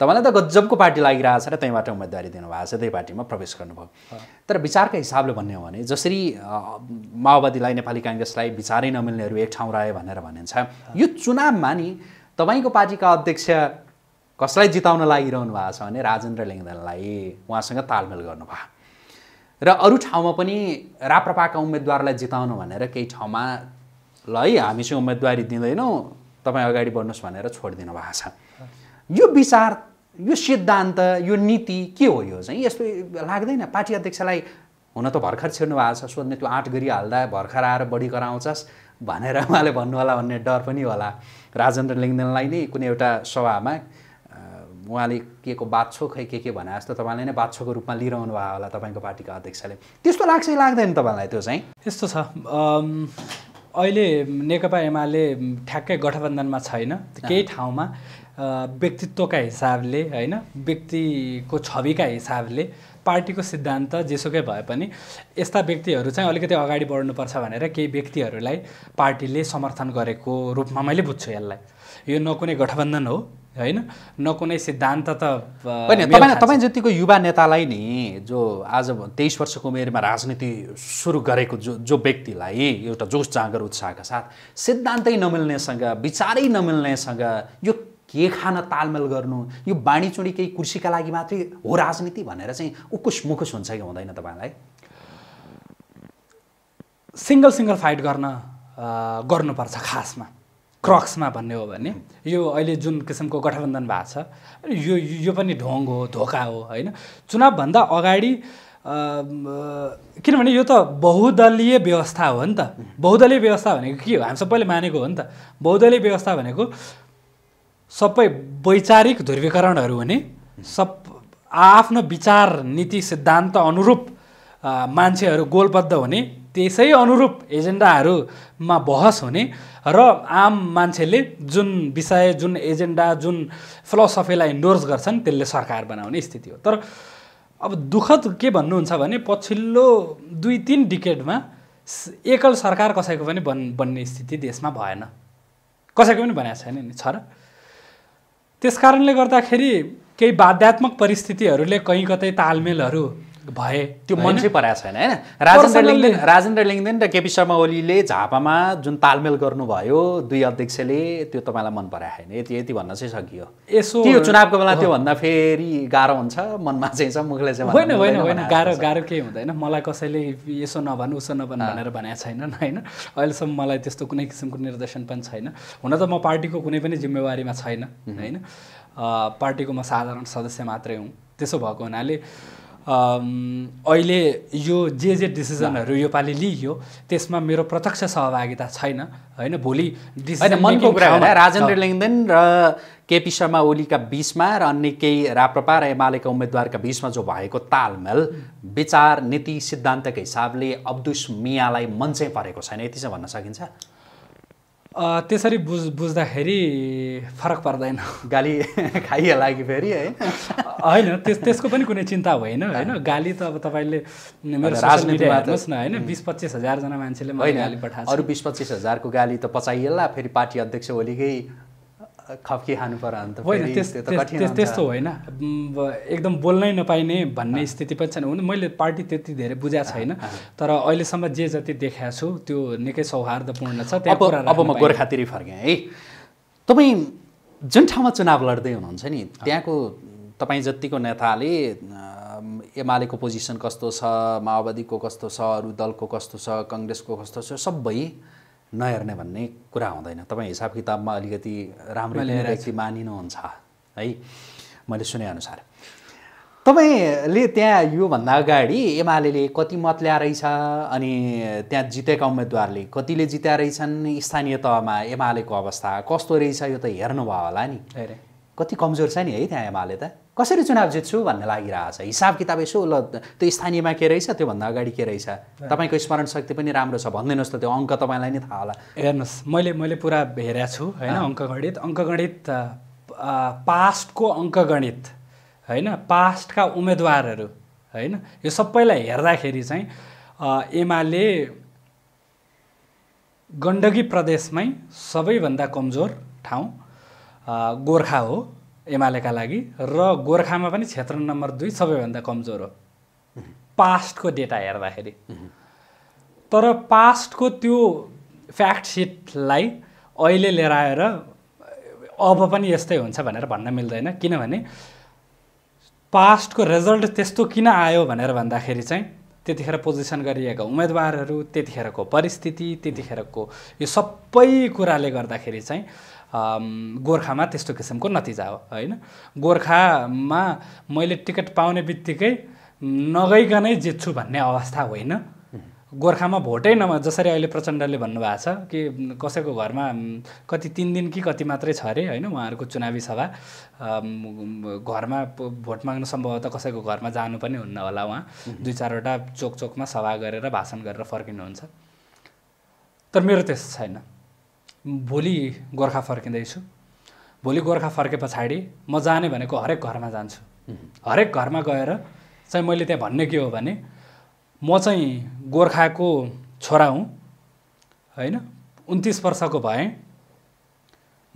तपाईँलाई त गजबको पार्टी लागिरहेको छ र त्यहीँबाट उम्मेदवारी दिनुभएको छ, त्यही पार्टीमा प्रवेश गर्नुभयो। तर विचारका हिसाबले भन्ने हो भने जसरी माओवादीलाई नेपाली काङ्ग्रेसलाई विचारै नमिल्नेहरू एक ठाउँ रहे भनेर भनिन्छ, यो चुनावमा नि तपाईँको पार्टीका अध्यक्ष कसलाई जिताउन लागिरहनु भएको छ भने राजेन्द्र लिङ्गदेनलाई उहाँसँग तालमेल गर्नुभयो र अरू ठाउँमा पनि राप्रपाका उम्मेदवारलाई जिताउनु भनेर केही ठाउँमा ल है हामी चाहिँ उम्मेदवारी दिँदैनौँ तपाईँ अगाडि बढ्नुहोस् भनेर छोडिदिनु भएको छ। यो विचार, यो सिद्धान्त, यो नीति के हो? यो चाहिँ यस्तो लाग्दैन पार्टी अध्यक्षलाई हुन त भर्खर छिर्नु भएको छ, सोध्ने त्यो आँट गरिहाल्दा भर्खर आएर बढी कराउँछस् भनेर उहाँले भन्नुहोला भन्ने डर पनि होला। राजेन्द्र लिङ्गदेनलाई नै कुनै एउटा सभामा उहाँले के को बाछो खै के भने जस्तो तपाईँले नै बाछोको रूपमा लिइरहनु भयो होला तपाईँको पार्टीका अध्यक्षले। त्यस्तो लाग्छ लाग्दैन तपाईँलाई? त्यो चाहिँ त्यस्तो छ। अहिले नेकपा एमाले ठ्याक्कै गठबन्धनमा छैन, केही ठाउँमा व्यक्तित्वका हिसाबले हैन, व्यक्तिको छविका हिसाबले पार्टीको सिद्धान्त जेसुकै भए पनि यस्ता व्यक्तिहरू चाहिँ अलिकति अगाडि बढ्नुपर्छ भनेर केही व्यक्तिहरूलाई पार्टीले समर्थन गरेको रूपमा मैले बुझ्छु। यसलाई यो न कुनै गठबन्धन हो हैन, न कुनै सिद्धान्त त होइन। तपाईँ जतिको युवा नेतालाई नि जो आज 23 वर्षको उमेरमा राजनीति सुरु गरेको जो व्यक्तिलाई एउटा जोस जाँगर उत्साहका साथ सिद्धान्तै नमिल्नेसँग विचारै नमिल्नेसँग यो के खान तालमेल गर्नु, यो बाणीचुँडी केही कुर्सीका लागि मात्रै हो राजनीति भनेर चाहिँ उकुस मुकुस हुन्छ कि हुँदैन तपाईँलाई? सिङ्गल फाइट गर्नुपर्छ खासमा क्रक्समा भन्ने हो भने यो अहिले जुन किसिमको गठबन्धन भएको छ यो पनि ढोङ हो, धोका हो हैन। चुनावभन्दा अगाडि किनभने यो त बहुदलीय व्यवस्था हो नि त, बहुदलीय व्यवस्था भनेको के हो हामी सबैले मानेको हो नि त। बहुदलीय व्यवस्था भनेको सबै वैचारिक ध्रुवीकरणहरू हुने, आफ्नो विचार नीति सिद्धान्त अनुरूप मान्छेहरू गोलबद्ध हुने, त्यसै अनुरूप एजेन्डाहरूमा बहस हुने र आम मान्छेले जुन विषय जुन एजेन्डा जुन फिलोसफीलाई इन्डोर्स गर्छन् त्यसले सरकार बनाउने स्थिति हो। तर अब दुखद के भन्नुहुन्छ भने पछिल्लो दुई तीन डिकेडमा एकल सरकार कसैको पनि बन्ने स्थिति देशमा भएन, कसैको पनि बनेको छैन नि, छ र। त्यसकारणले गर्दाखेरि केही बाध्यात्मक परिस्थितिहरूले कहीँ कतै तालमेलहरू भए, त्यो मन चाहिँ परेको छैन हैन। राजेन्द्र लिङ्गदेन र केपी शर्मा ओलीले झापामा जुन तालमेल गर्नुभयो दुई अध्यक्षले, त्यो तपाईँलाई मन पराएको छैन, यति यति भन्न चाहिँ सकियो। यसो त्यो चुनावको बेला त्यो भन्दा फेरि गाह्रो हुन्छ, मनमा चाहिँ छ, मुखले चाहिँ भन्दैन। होइन गाह्रो केही हुँदैन, मलाई कसैले यसो नभन उसो नभन भनेर भनेको छैन हैन। अहिलेसम्म मलाई त्यस्तो कुनै किसिमको निर्देशन पनि छैन। हुन त म पार्टीको कुनै पनि जिम्मेवारीमा छैन हैन, पार्टीको म साधारण सदस्य मात्रै हुँ। त्यसो भएको हुनाले अहिले यो जे डिसिजनहरु यो पाली लियो त्यसमा मेरो प्रत्यक्ष सहभागिता छैन हैन। भोलि मनको कुरा हो, राजेन्द्र लिङ्गदेन र केपी शर्मा ओलीका बीचमा र अन्य केही राप्रपा र एमालेका उम्मेदवारका बीचमा जो भएको तालमेल विचार नीति सिद्धान्तका हिसाबले अब्दुस मियालाई मन चाहिँ परेको छैन, यति चाहिँ भन्न सकिन्छ। त्यसरी बुझ्दाखेरि फरक पर्दैन, गाली खाइहाल्ला कि फेरि हैन। त्यसको पनि कुनै चिन्ता होइन हैन। गाली त अब तपाईँले मेरो सोसल मिडिया हेर्नुहोस् न हैन, 20-25 हजार जना मान्छेले मलाई गाली पठाएको छ। अरु 20-25 हजारको गाली त पचाइहाल्ला, फेरि पार्टी अध्यक्ष ओलीकै खप्की खानु पर्यो अन्त फेरि, त्यस्तो होइन। एकदम बोल्नै नपाइने भन्ने स्थिति पनि छैन। हुन मैले पार्टी त्यति धेरै बुझा छैन, तर अहिलेसम्म जे जति देखाएको छु त्यो निकै सौहार्दपूर्ण छ। अब म गोर्खातिर फर्केँ है। तपाईँ जुन ठाउँमा चुनाव लड्दै हुनुहुन्छ नि, त्यहाँको तपाईँ जतिको नेताले एमालेको पोजिसन कस्तो छ, माओवादीको कस्तो छ, अरू दलको कस्तो छ, कङ्ग्रेसको कस्तो छ, सबै नहेर्ने भन्ने कुरा हुँदैन। तपाईँ हिसाब किताबमा अलिकति राम्रो व्यक्ति मानिनुहुन्छ है, मैले सुनेअनुसार। तपाईँले त्यहाँ योभन्दा अगाडि एमाले कति मत ल्याएर रहेछ, अनि त्यहाँ जितेका उम्मेदवारले कतिले जित्या रहेछन्, स्थानीय तहमा एमालेको अवस्था कस्तो रहेछ, यो त हेर्नुभयो होला नि। कति कमजोर छ नि है त्यहाँ एमाले, त कसरी चुनाव जित्छु भन्ने लागिरहेछ। हिसाब किताब यसो ल त्यो स्थानीयमा के रहेछ, त्योभन्दा अगाडि के रहेछ, तपाईँको स्मरण शक्ति पनि राम्रो छ भनिदिनुहोस् त, त्यो अङ्क तपाईँलाई नै थाहा होला। हेर्नुहोस्, मैले पुरा हेरेको छु हैन। अङ्कगणित पास्टको अङ्कगणित हैन, पास्टका उम्मेदवारहरू हैन, यो सबैलाई हेर्दाखेरि चाहिँ एमाले गण्डकी प्रदेशमै सबैभन्दा कमजोर ठाउँ गोर्खा हो एमालेका लागि, र गोर्खामा पनि क्षेत्र नम्बर 2 सबैभन्दा कमजोर हो पास्टको डेटा हेर्दाखेरि। तर पास्टको त्यो फ्याक्ट सिटलाई अहिले लिएर आएर अब पनि यस्तै हुन्छ भनेर भन्न मिल्दैन, किनभने पास्टको रिजल्ट त्यस्तो किन आयो भनेर भन्दाखेरि चाहिँ त्यतिखेर पोजिसन गरिएका उम्मेदवारहरू, त्यतिखेरको परिस्थिति, त्यतिखेरको यो सबै कुराले गर्दाखेरि चाहिँ गोर्खामा त्यस्तो किसिमको नतिजा हो हैन। गोर्खामा मैले टिकट पाउने बित्तिकै नगइकनै जित्छु भन्ने अवस्था होइन। गोर्खामा भोटै न, जसरी अहिले प्रचण्डले भन्नुभएको छ कि कसैको घरमा कति 3 दिन कि कति मात्रै छ अरे हैन, उहाँहरूको चुनावी सभा घरमा भोट माग्न सम्भवतः कसैको घरमा जानु पनि हुन्न होला, उहाँ 2-4 वटा चोकचोकमा सभा गरेर भाषण गरेर फर्किनुहुन्छ। तर मेरो त्यस्तो छैन। भोलि गोर्खा फर्किँदैछु, भोलि गोर्खा फर्के पछाडि म जाने भनेको हरेक घरमा जान्छु। हरेक घरमा गएर चाहिँ मैले त्यहाँ भन्ने के हो भने, म चाहिँ गोर्खाको छोरा हुँ हैन, 29 वर्षको भएँ।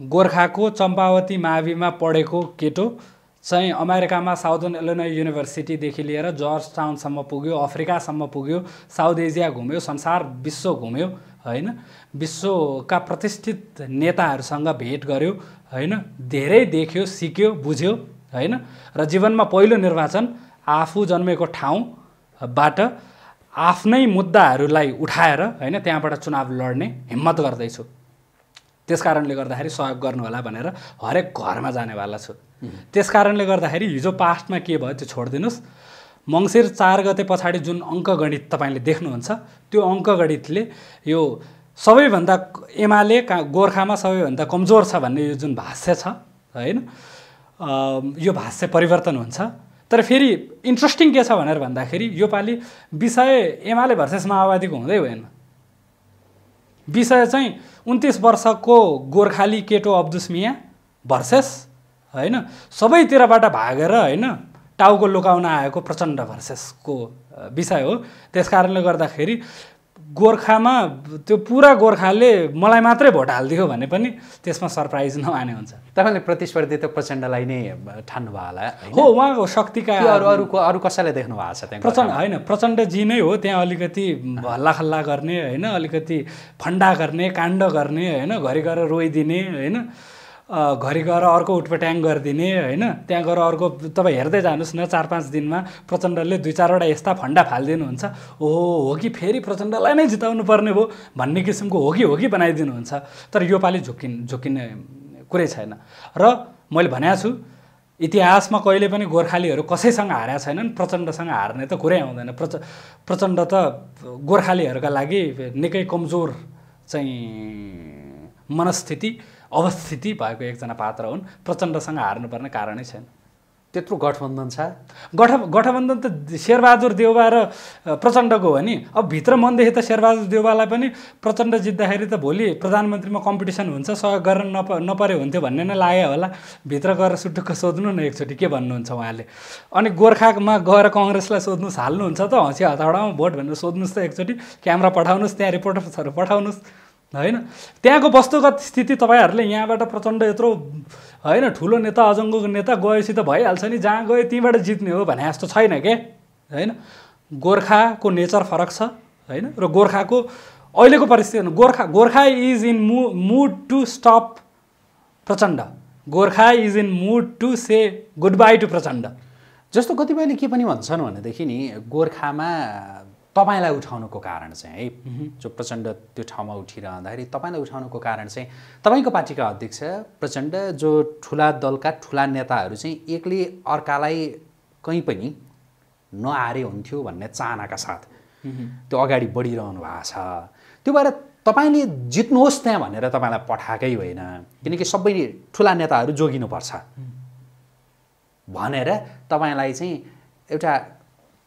गोर्खाको चम्पावती माविमा पढेको केटो चाहिँ अमेरिकामा साउदर्न इलिनोइ युनिभर्सिटीदेखि लिएर जर्ज टाउनसम्म पुग्यो, अफ्रिकासम्म पुग्यो, साउथ एसिया घुम्यो, संसार विश्व घुम्यो हैन, विश्वका प्रतिष्ठित नेताहरूसँग भेट गर्यो हैन, धेरै देख्यो, सिक्यो, बुझ्यो हैन। र जीवनमा पहिलो निर्वाचन आफू जन्मेको ठाउँबाट आफ्नै मुद्दाहरूलाई उठाएर हैन त्यहाँबाट चुनाव लड्ने हिम्मत गर्दैछु। त्यसकारणले गर्दाखेरि सहयोग गर्नुहोला भनेर हरेक घरमा जानेवाला छु। त्यसकारणले गर्दाखेरि हिजो पास्टमा के भयो त्यो छोडिदिनुस्, मंसिर 4 गते पछाडि जुन अङ्कगणित तपाईँले देख्नुहुन्छ त्यो अङ्कगणितले यो सबैभन्दा एमाले गोर्खामा सबैभन्दा कमजोर छ भन्ने यो जुन भाष्य छ हैन, यो भाष्य परिवर्तन हुन्छ। तर फेरि इन्ट्रेस्टिङ के छ भनेर भन्दाखेरि यो पाली विषय एमाले भर्सेस माओवादीको हुँदै होइन, विषय चाहिँ 29 वर्षको गोर्खाली केटो अब्दुस मिया भर्सेस हैन, सबैतिरबाट भागेर हैन टाउको लुकाउन आएको प्रचण्ड भर्सेसको विषय हो। त्यसकारणले गर्दाखेरि गोर्खामा त्यो पूरा गोर्खाले मलाई मात्रै भोट हाल्दियो भने पनि त्यसमा सरप्राइज नआने हुन्छ। तपाईले प्रतिस्पर्धी त प्रचण्डलाई नै ठान्नु भयो होला हो, उहाँको शक्तिका अरु कसैले देख्नु भएको छ त्यहाँ? प्रचण्ड हैन, प्रचण्डजी नै हो। त्यहाँ अलिकति हल्लाखल्ला गर्ने हैन, अलिकति फण्डा गर्ने, काण्ड गर्ने हैन, घरि गएर रोइदिने हैन, घरि गएर अर्को उटपट्याङ गरिदिने हैन, त्यहाँ गएर अर्को। तपाईँ हेर्दै जानुस् न, 4-5 दिनमा प्रचण्डले 2-4 वटा यस्ता फन्डा फालिदिनुहुन्छ। हो कि फेरि प्रचण्डलाई नै जिताउनु पर्ने भयो भन्ने किसिमको हो कि बनाइदिनुहुन्छ। तर योपालि झुकिने कुरै छैन। र मैले भनेको छु, इतिहासमा कहिले पनि गोर्खालीहरू कसैसँग हारेका छैनन्, प्रचण्डसँग हार्ने त कुरै आउँदैन। प्रचण्ड त गोर्खालीहरूका लागि निकै कमजोर चाहिँ मनस्थिति अवस्थिति भएको एकजना पात्र हुन्। प्रचण्डसँग हार्नुपर्ने कारणै छैन। त्यत्रो गठबन्धन छ, गठबन्धन त शेरबहादुर देउवा र प्रचण्डको हो नि। अब भित्र मनदेखि त शेरबहादुर देउवालाई पनि प्रचण्ड जित्दाखेरि त भोलि प्रधानमन्त्रीमा कम्पिटिसन हुन्छ, सहयोग गर्न नपरे हुन्थ्यो भन्ने नै लाग्यो होला। भित्र गएर सुटुक्क सोध्नु न एकचोटि के भन्नुहुन्छ उहाँले। अनि गोर्खामा गएर कङ्ग्रेसलाई सोध्नुहोस्, हाल्नुहुन्छ त हँसी हताडामा भोट भनेर सोध्नुहोस् त एकचोटि, क्यामेरा पठाउनुहोस्, त्यहाँ रिपोर्टर्सहरू पठाउनुहोस् हैन। त्यहाँको वस्तुगत स्थिति तपाईहरुले यहाँबाट प्रचण्ड यत्रो हैन ठूलो नेता, अजङ्गको नेता गएपछि त भइहाल्छ नि, जहाँ गए त्यहीबाट जित्ने हो भने जस्तो छैन के हैन। गोर्खाको नेचर फरक छ हैन, र गोर्खाको अहिलेको परिस्थिति, गोर्खा is in mood to stop Prachanda, गोर्खा is in mood to say good bye to Prachanda. जस्तो कतिपयले के पनि भन्छन् भनेदेखि नि, गोर्खामा तपाईलाई उठाउनुको कारण चाहिँ है, जो प्रचण्ड त्यो ठाउँमा उठिरहँदाखेरि तपाईलाई उठाउनुको कारण चाहिँ तपाईँको पार्टीका अध्यक्ष प्रचण्ड, जो ठुला दलका ठुला नेताहरू चाहिँ एकले अर्कालाई कहीँ पनि नहारे हुन्थ्यो भन्ने चाहनाका साथ त्यो अगाडि बढिरहनु भएको छ। त्यो भएर तपाईँले जित्नुहोस् त्यहाँ भनेर तपाईँलाई पठाएकै होइन, किनकि सबै ठुला नेताहरू जोगिनुपर्छ भनेर तपाईँलाई चाहिँ एउटा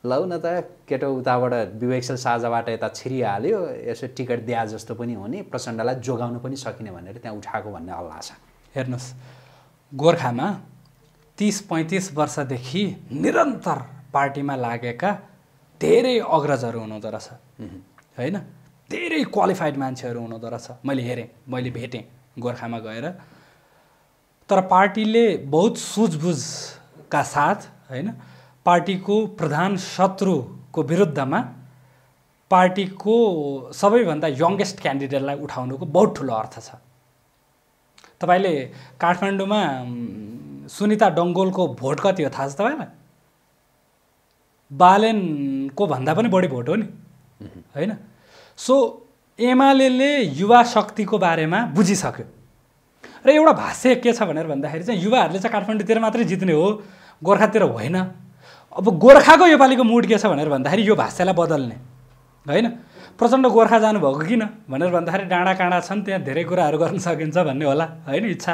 लौ न त केटो उताबाट विवेकशील साझाबाट यता छिरिहाल्यो, यसो टिकट दिया जस्तो पनि हुने, प्रचण्डलाई जोगाउनु पनि सकिने भनेर त्यहाँ उठाएको भन्ने हल्ला छ। हेर्नुहोस्, गोर्खामा 30-35 वर्षदेखि निरन्तर पार्टीमा लागेका धेरै अग्रजहरू हुनुहुँदो रहेछ होइन, धेरै क्वालिफाइड मान्छेहरू हुनुहुँदो रहेछ। मैले हेरेँ, मैले भेटेँ गोर्खामा गएर। तर पार्टीले बहुत सुझबुझका साथ होइन, पार्टीको प्रधान शत्रुको विरुद्धमा पार्टीको सबैभन्दा यङ्गेस्ट क्यान्डिडेटलाई उठाउनुको बहुत ठुलो अर्थ छ। तपाईले काठमाडौँमा सुनिता डङ्गोलको भोट कति हो थाहा छ तपाईँलाई? बालेनको भन्दा पनि बढी भोट हो नि होइन। सो एमालेले युवा शक्तिको बारेमा बुझिसक्यो र एउटा भाष्य के छ भनेर भन्दाखेरि चाहिँ युवाहरूले चाहिँ काठमाडौँतिर मात्रै जित्ने हो, गोर्खातिर होइन। अब गोर्खाको योपालिको मुड के छ भनेर भन्दाखेरि यो भाषालाई बदल्ने होइन। प्रचण्ड गोर्खा जानुभएको किन भनेर भन्दाखेरि डाँडा काँडा छन्, त्यहाँ धेरै कुराहरू गर्न सकिन्छ भन्ने होला होइन इच्छा।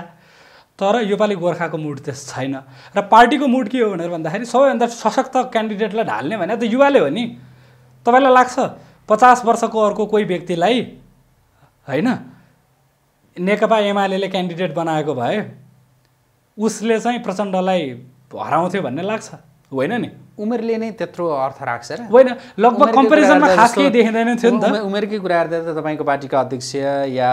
तर योपालि गोर्खाको मुड त्यस छैन। र पार्टीको मुड के हो भनेर भन्दाखेरि सबैभन्दा सशक्त क्यान्डिडेटलाई ढाल्ने भने त युवाले हो नि। तपाईँलाई लाग्छ 50 वर्षको अर्को कोही व्यक्तिलाई होइन नेकपा एमाले क्यान्डिडेट बनाएको भए उसले चाहिँ प्रचण्डलाई हराउँथ्यो भन्ने लाग्छ? होइन नि, उमेरले नै त्यत्रो अर्थ राख्छ र होइन, लगभग कम्पेरिजनमा खास केही देखिँदैन थियो नि त। उमेरकै कुरा गर्दा त तपाईँको पार्टीका अध्यक्ष या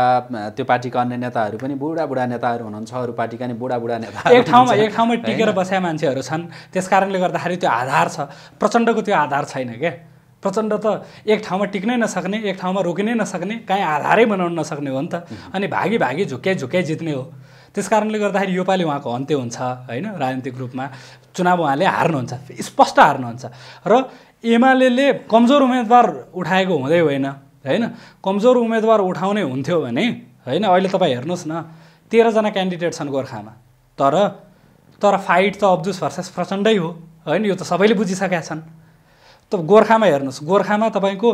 त्यो पार्टीका अन्य नेताहरू पनि बुढाबुढा नेताहरू हुनुहुन्छ, अरू पार्टीका नि बुढाबुढा नेता एक ठाउँमा टिकेर बसेका मान्छेहरू छन्। त्यसकारणले गर्दाखेरि त्यो आधार छ, प्रचण्डको त्यो आधार छैन क्या। प्रचण्ड त एक ठाउँमा टिक्नै नसक्ने, एक ठाउँमा रोकिनै नसक्ने, कहीँ आधारै बनाउन नसक्ने हो नि त। अनि भागी भागी झुक्क्याइ जित्ने हो। त्यसकारणले गर्दाखेरि योपालि उहाँको अन्त्य हुन्छ होइन, राजनीतिक रूपमा चुनाव उहाँले हार्नुहुन्छ, स्पष्ट हार्नुहुन्छ। र एमाले कमजोर उम्मेदवार उठाएको हुँदै होइन, कमजोर उम्मेदवार उठाउने हुन्थ्यो भने होइन। अहिले तपाईँ हेर्नुहोस् न, 13 जना क्यान्डिडेट छन् गोर्खामा। तर फाइट त अब्दुस भर्सेस प्रचण्डै हो होइन, यो त सबैले बुझिसकेका छन्। त गोर्खामा हेर्नुहोस्, गोर्खामा तपाईँको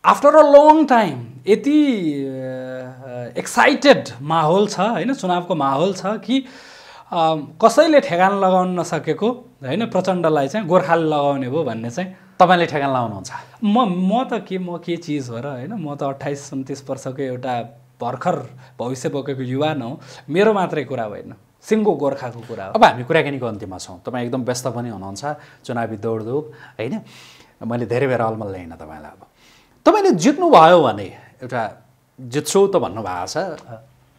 आफ्टर अ लङ टाइम यति एक्साइटेड माहौल छ होइन, चुनावको माहौल छ कि कसैले ठेगान लगाउन नसकेको होइन प्रचण्डलाई चाहिँ गोर्खाले लगाउने हो भन्ने चाहिँ तपाईँले ठेगान लगाउनुहुन्छ। म के चिज हो र होइन। म त 28-29 वर्षको एउटा भर्खर भविष्य बोकेको युवा न हो, मेरो मात्रै कुरा होइन सिङ्गो गोर्खाको कुरा हो। अब हामी कुराकानीको अन्त्यमा छौँ, तपाईँ एकदम व्यस्त पनि हुनुहुन्छ, चुनावी दौडधुप हैन, मैले धेरै बेर अलमल ल्याइन तपाईँलाई। अब तपाईँले जित्नुभयो भने एउटा जित्छौ त भन्नुभएको छ,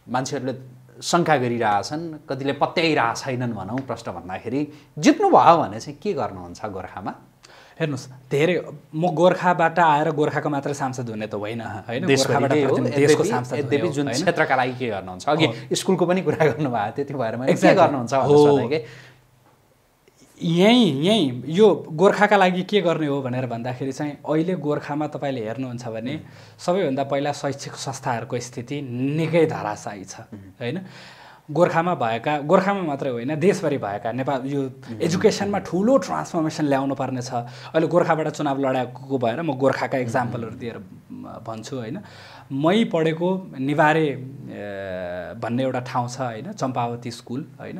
मान्छेहरूले शङ्का गरिरहेछन्, कतिले पत्याइरहेको छैनन् भनौँ प्रश्न भन्दाखेरि, जित्नुभयो भने चाहिँ के गर्नुहुन्छ गोर्खामा? हेर्नुहोस्, धेरै म गोर्खाबाट आएर गोर्खाको मात्र सांसद हुने त होइन, होइन देशको सांसद हो, जुन क्षेत्रका लागि के गर्नुहुन्छ, अघि स्कुलको पनि कुरा गर्नुभएको थियो, त्यो भएर मैले के गर्नुहुन्छ यहीँ यो गोर्खाका लागि के गर्ने हो भनेर भन्दाखेरि चाहिँ अहिले गोर्खामा तपाईँले हेर्नुहुन्छ भने सबैभन्दा पहिला शैक्षिक संस्थाहरूको स्थिति निकै धराशायी छ, होइन। गोर्खामा भएका, गोर्खामा मात्रै होइन देशभरि भएका नेपाल यो एजुकेसनमा ठुलो ट्रान्सफर्मेसन ल्याउनु पर्ने छ। अहिले गोर्खाबाट चुनाव लडाएको भएर म गोर्खाका एक्जाम्पलहरू दिएर भन्छु, होइन। मै पढेको निवारे भन्ने एउटा ठाउँ छ, होइन, चम्पावती स्कुल, होइन,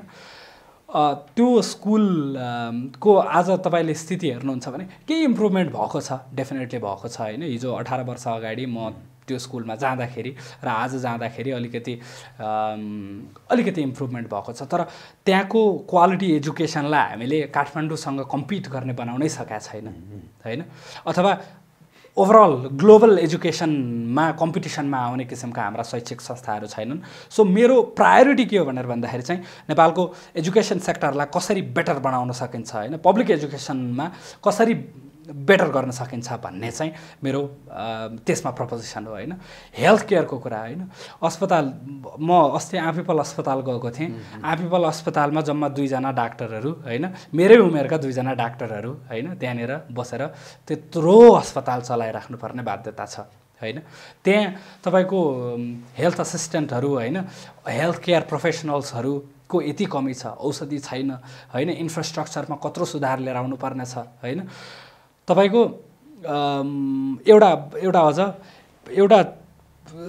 त्यो स्कुलको आज तपाईँले स्थिति हेर्नुहुन्छ भने केही इम्प्रुभमेन्ट भएको छ, डेफिनेटली भएको छ, होइन। हिजो 18 वर्ष अगाडि म त्यो स्कुलमा जाँदाखेरि र आज जाँदाखेरि अलिकति इम्प्रुभमेन्ट भएको छ, तर त्यहाँको क्वालिटी एजुकेसनलाई हामीले काठमाडौँसँग कम्पिट गर्ने बनाउनै सकेका छैन, होइन। अथवा ओभरअल ग्लोबल एजुकेसनमा कम्पिटिसनमा आउने किसिमका हाम्रा शैक्षिक संस्थाहरू छैनन्। सो मेरो प्रायोरिटी के हो भनेर भन्दाखेरि चाहिँ नेपालको एजुकेसन सेक्टरलाई कसरी बेटर बनाउन सकिन्छ, होइन, पब्लिक एजुकेसनमा कसरी बेटर गर्न सकिन्छ भन्ने चाहिँ मेरो त्यसमा प्रपोजिसन हो, होइन। हेल्थ केयरको कुरा, होइन, अस्पताल, म अस्ति आँपीपल अस्पताल गएको थिएँ, आँपीपल अस्पतालमा जम्मा 2जना डाक्टरहरू, होइन, मेरै उमेरका 2जना डाक्टरहरू, होइन, त्यहाँनिर बसेर त्यत्रो अस्पताल चलाइराख्नुपर्ने बाध्यता छ, होइन। त्यहाँ तपाईँको हेल्थ असिस्टेन्टहरू, होइन, हेल्थ केयर प्रोफेसनल्सहरू को यति कमी छ, औषधि छैन, होइन, इन्फ्रास्ट्रक्चरमा कत्रो सुधार लिएर आउनुपर्ने छ, होइन। तपाईको एउटा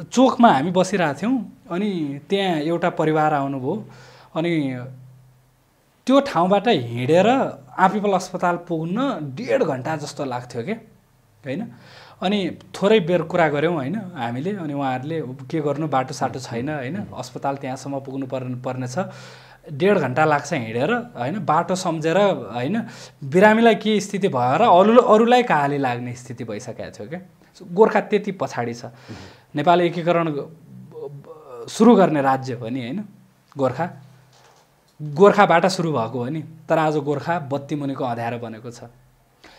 चोकमा हामी बसिरहेको थियौँ, अनि त्यहाँ एउटा परिवार आउनुभयो, अनि त्यो ठाउँबाट हिँडेर आँपीपल अस्पताल पुग्न 1.5 घण्टा जस्तो लाग्थ्यो के, होइन। अनि थोरै बेर कुरा गऱ्यौँ, होइन, हामीले, अनि उहाँहरूले के गर्नु, बाटो साटो छैन, होइन, अस्पताल त्यहाँसम्म पुग्नु पर्नेछ, 1.5 घण्टा लाग्छ हिँडेर, होइन, बाटो सम्झेर, होइन, बिरामीलाई के स्थिति भएर अरूलाई काहाली लाग्ने स्थिति भइसकेको थियो क्या। गोर्खा त्यति पछाडि छ। नेपाल एकीकरण सुरु गर्ने राज्य हो नि, होइन, गोर्खा गोर्खाबाट सुरु भएको हो नि, तर आज गोर्खा बत्ती मुनिको अँध्यारो बनेको छ।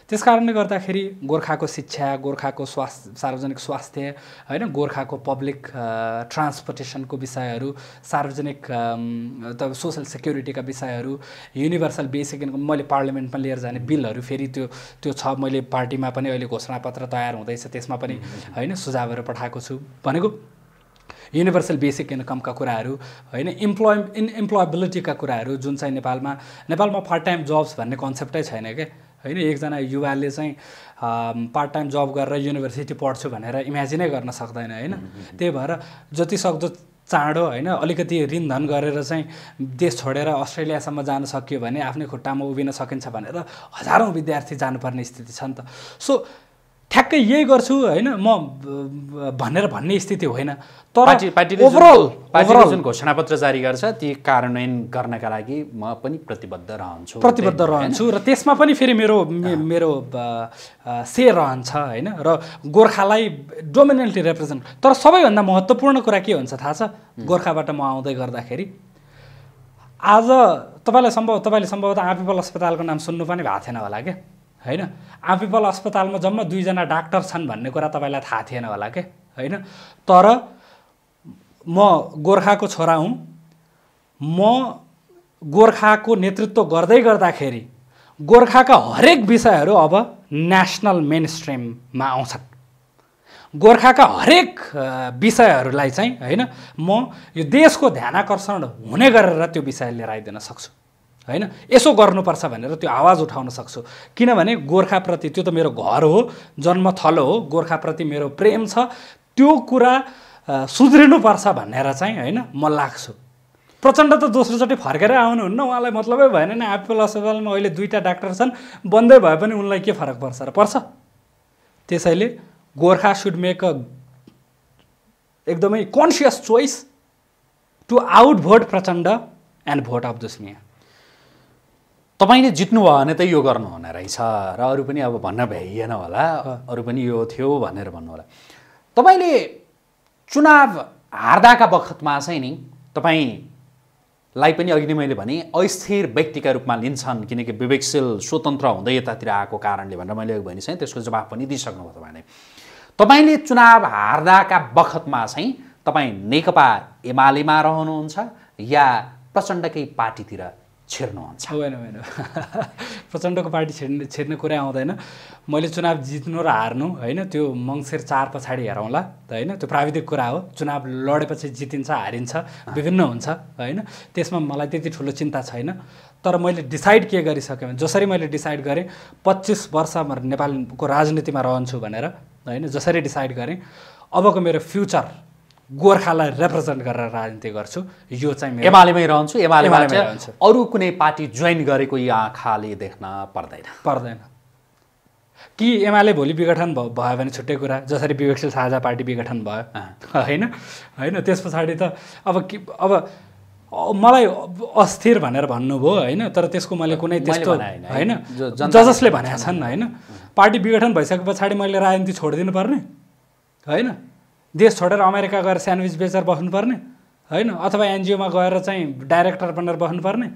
त्यस कारणले गर्दाखेरि गोर्खाको शिक्षा, गोर्खाको स्वास्थ्य, सार्वजनिक स्वास्थ्य, होइन, गोर्खाको पब्लिक ट्रान्सपोर्टेसनको विषयहरू, सार्वजनिक सोसल सेक्युरिटीका विषयहरू, युनिभर्सल बेसिक इन्कम, मैले पार्लियामेन्टमा लिएर जाने बिलहरू, फेरि त्यो छ, मैले पार्टीमा पनि अहिले घोषणापत्र तयार हुँदैछ, त्यसमा पनि, होइन, सुझावहरू पठाएको छु। भनेको युनिभर्सल बेसिक इन्कमका कुराहरू, होइन, इम्प्लोयबिलिटीका कुराहरू, जुन चाहिँ नेपालमा पार्ट टाइम जब्स भन्ने कन्सेप्टै छैन क्या, होइन। एकजना युवाले चाहिँ पार्ट टाइम जब गरेर युनिभर्सिटी पढ्छु भनेर इमेजिनै गर्न सक्दैन, होइन। त्यही भएर जतिसक्दो चाँडो, होइन, अलिकति ऋणधन गरेर चाहिँ देश छोडेर अस्ट्रेलियासम्म जान सकियो भने आफ्नै खुट्टामा उभिन सकिन्छ भनेर हजारौँ विद्यार्थी जानुपर्ने स्थिति छ नि त। सो ठ्याक्कै यही गर्छु, होइन, म भनेर भन्ने स्थिति होइन, तर पार्टीले जुन घोषणापत्र जारी गर्छ ती कार्यान्वयन गर्नका लागि म पनि प्रतिबद्ध रहन्छु र त्यसमा पनि फेरि मेरो से रहन्छ, होइन, र गोर्खालाई डोमिनेन्टली रिप्रेजेन्ट। तर सबैभन्दा महत्त्वपूर्ण कुरा के हुन्छ थाहा छ, गोर्खाबाट म आउँदै गर्दाखेरि आज तपाईँले सम्भवतः आँपीपल अस्पतालको नाम सुन्नु पनि भएको थिएन होला क्या, होइन। आँपीपल अस्पतालमा जम्मा 2जना डाक्टर छन् भन्ने कुरा तपाईँलाई थाहा थिएन होला के, होइन। तर म गोर्खाको छोरा हुँ, म गोर्खाको नेतृत्व गर्दै गर्दाखेरि गोर्खाका हरेक विषयहरू अब नेसनल मेन स्ट्रिममा आउँछन्। गोर्खाका हरेक विषयहरूलाई चाहिँ, होइन, म यो देशको ध्यानाकर्षण हुने गरेर त्यो विषय लिएर आइदिन सक्छु, होइन, यसो गर्नुपर्छ भनेर त्यो आवाज उठाउन सक्छु। किनभने गोर्खाप्रति त्यो त मेरो घर हो, जन्मथल हो, गोर्खाप्रति मेरो प्रेम छ, त्यो कुरा सुध्रिनुपर्छ भनेर चाहिँ, होइन, म लाग्छु। प्रचण्ड त दोस्रोचोटि फर्केरै आउनुहुन्न, उहाँलाई मतलबै भएन नि, आँपीपल अस्पतालमा अहिले 2टा डाक्टर छन्, बन्दै भए पनि उनलाई के फरक पर्छ र, पर्छ। त्यसैले गोर्खा सुड मेक अ एकदमै conscious choice to out vote Prachanda and vote Abdus Miya. तपाईले जित्नुभयो भने त यो गर्नु हुने रहेछ र अरु पनि अब भन्न भ्याइएन होला, अरु पनि यो थियो भनेर भन्नु होला। तपाईले चुनाव हार्दाका बखतमा चाहिँ नि तपाईलाई पनि अघि नै मैले भने अस्थिर व्यक्तिका रूपमा लिन्छन् किनकि विवेकशील स्वतन्त्र हुँदै यतातिर आएको कारणले भनेर मैले अघि भनिसकेँ। त्यसको जवाफ पनि दिइसक्नुभयो तपाईँले। तपाईले चुनाव हार्दाका बखतमा चाहिँ तपाई नेकपा एमालेमा रहनुहुन्छ या प्रचण्डकै पार्टीतिर छिर्नुहुन्छ? होइन होइन प्रचण्डको पार्टी छिर्ने कुरा आउँदैन। मैले चुनाव जित्नु र हार्नु होइन, त्यो मङ्सिर 4 पछाडि हेरौँला त होइन, त्यो प्राविधिक कुरा हो। चुनाव लडेपछि जितिन्छ हारिन्छ विभिन्न हुन्छ होइन, त्यसमा मलाई त्यति ठुलो चिन्ता छैन। तर मैले डिसाइड के गरिसकेँ भने जसरी मैले डिसाइड गरेँ 25 वर्ष म नेपालको राजनीतिमा रहन्छु भनेर होइन, जसरी डिसाइड गरेँ अबको मेरो फ्युचर गोर्खालाई रिप्रेजेन्ट गरेर राजनीति गर्छु, यो चाहिँ मेरो एमालेमै रहन्छु। एमालेमा अरू कुनै पार्टी जोइन गरेको यो आँखाले देख्न पर्दैन पर्दैन कि एमाले भोलि विघटन भयो भने छुट्टै कुरा, जसरी विवेकशील साझा पार्टी विघटन भयो होइन होइन, त्यस पछाडि त अब मलाई अस्थिर भनेर भन्नुभयो होइन, तर त्यसको मैले कुनै त्यस्तो होइन जजसले भनेका छन् होइन, पार्टी विघटन भइसके पछाडि मैले राजनीति छोडिदिनुपर्ने होइन, देश छोडेर अमेरिका गएर स्यान्डविच बेचेर बस्नुपर्ने होइन, अथवा एनजिओमा गएर चाहिँ डाइरेक्टर बनेर बस्नुपर्ने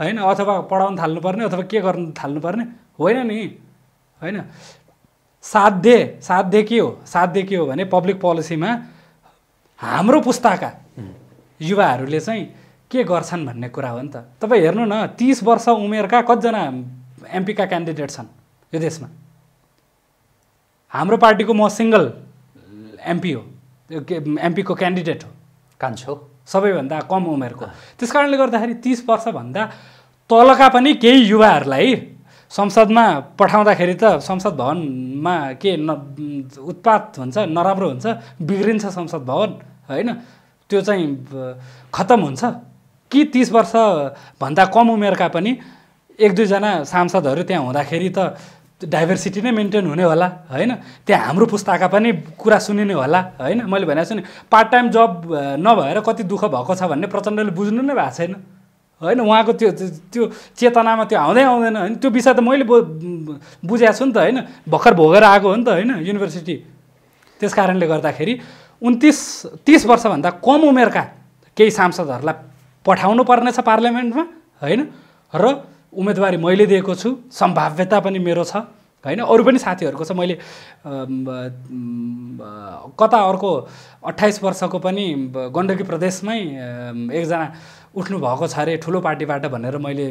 होइन, अथवा पढाउन थाल्नुपर्ने अथवा के गर्नु थाल्नुपर्ने होइन नि होइन। साध्य के हो? साध्य के हो भने पब्लिक पोलिसीमा हाम्रो पुस्ताका युवाहरूले चाहिँ के गर्छन् भन्ने कुरा हो नि त। तपाईँ हेर्नु न 30 वर्ष उमेरका कतिजना एमपीका क्यान्डिडेट छन् यो देशमा। हाम्रो पार्टीको म सिङ्गल एमपी हो, एमपीको क्यान्डिडेट हो, कान्छो, सबैभन्दा कम उमेरको। त्यस कारणले गर्दाखेरि 30 वर्षभन्दा तलका पनि केही युवाहरूलाई संसदमा पठाउँदाखेरि त संसद भवनमा के उत्पात हुन्छ, नराम्रो हुन्छ, बिग्रिन्छ संसद भवन होइन, त्यो चाहिँ खत्तम हुन्छ कि 30 वर्षभन्दा कम उमेरका पनि 1-2 जना सांसदहरू त्यहाँ हुँदाखेरि त डाइभर्सिटी नै मेन्टेन हुने होला होइन, त्यहाँ हाम्रो पुस्ताका पनि कुरा सुनिने होला होइन। मैले भनेको छु नि पार्ट टाइम जब नभएर कति दुःख भएको छ भन्ने प्रचण्डले बुझ्नु नै भएको छैन होइन, उहाँको त्यो चेतनामा त्यो आउँदै आउँदैन होइन। त्यो विषय त मैले बुझाएको छु नि त होइन, भर्खर भोगेर आएको हो नि त होइन युनिभर्सिटी। त्यस कारणले गर्दाखेरि 29-30 वर्षभन्दा कम उमेरका केही सांसदहरूलाई पठाउनु पर्नेछ पार्लियामेन्टमा होइन, र उम्मेदवारी मैले दिएको छु, सम्भाव्यता पनि मेरो छ होइन, अरू पनि साथीहरूको छ। मैले कता अर्को 28 वर्षको पनि गण्डकी प्रदेशमै 1 जना उठ्नुभएको छ अरे ठुलो पार्टीबाट भनेर मैले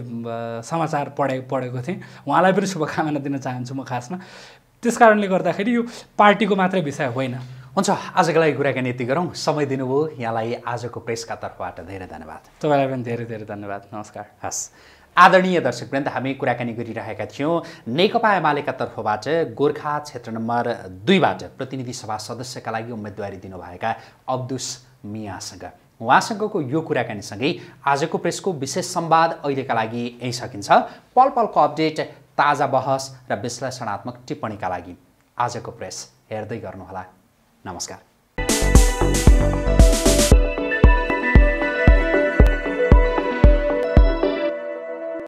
समाचार पढेको थिएँ, उहाँलाई पनि शुभकामना दिन चाहन्छु म खासमा। त्यस कारणले गर्दाखेरि यो पार्टीको मात्रै विषय होइन। हुन्छ, आजको लागि कुराकानी यति गरौँ। समय दिनुभयो यहाँलाई आजको प्रेसका तर्फबाट धेरै धन्यवाद। तपाईँलाई पनि धेरै धेरै धन्यवाद। नमस्कार। हस्, आदरणीय दर्शकवृन्द, हामी कुराकानी गरिरहेका थियौँ नेकपा एमालेका तर्फबाट गोर्खा क्षेत्र नम्बर 2बाट प्रतिनिधि सभा सदस्यका लागि उम्मेदवारी दिनुभएका अब्दुस मियासँग। उहाँसँगको यो कुराकानीसँगै आजको प्रेसको विशेष संवाद अहिलेका लागि यही सकिन्छ। पल पलको अपडेट, ताजा बहस र विश्लेषणात्मक टिप्पणीका लागि आजको प्रेस हेर्दै गर्नुहोला। नमस्कार।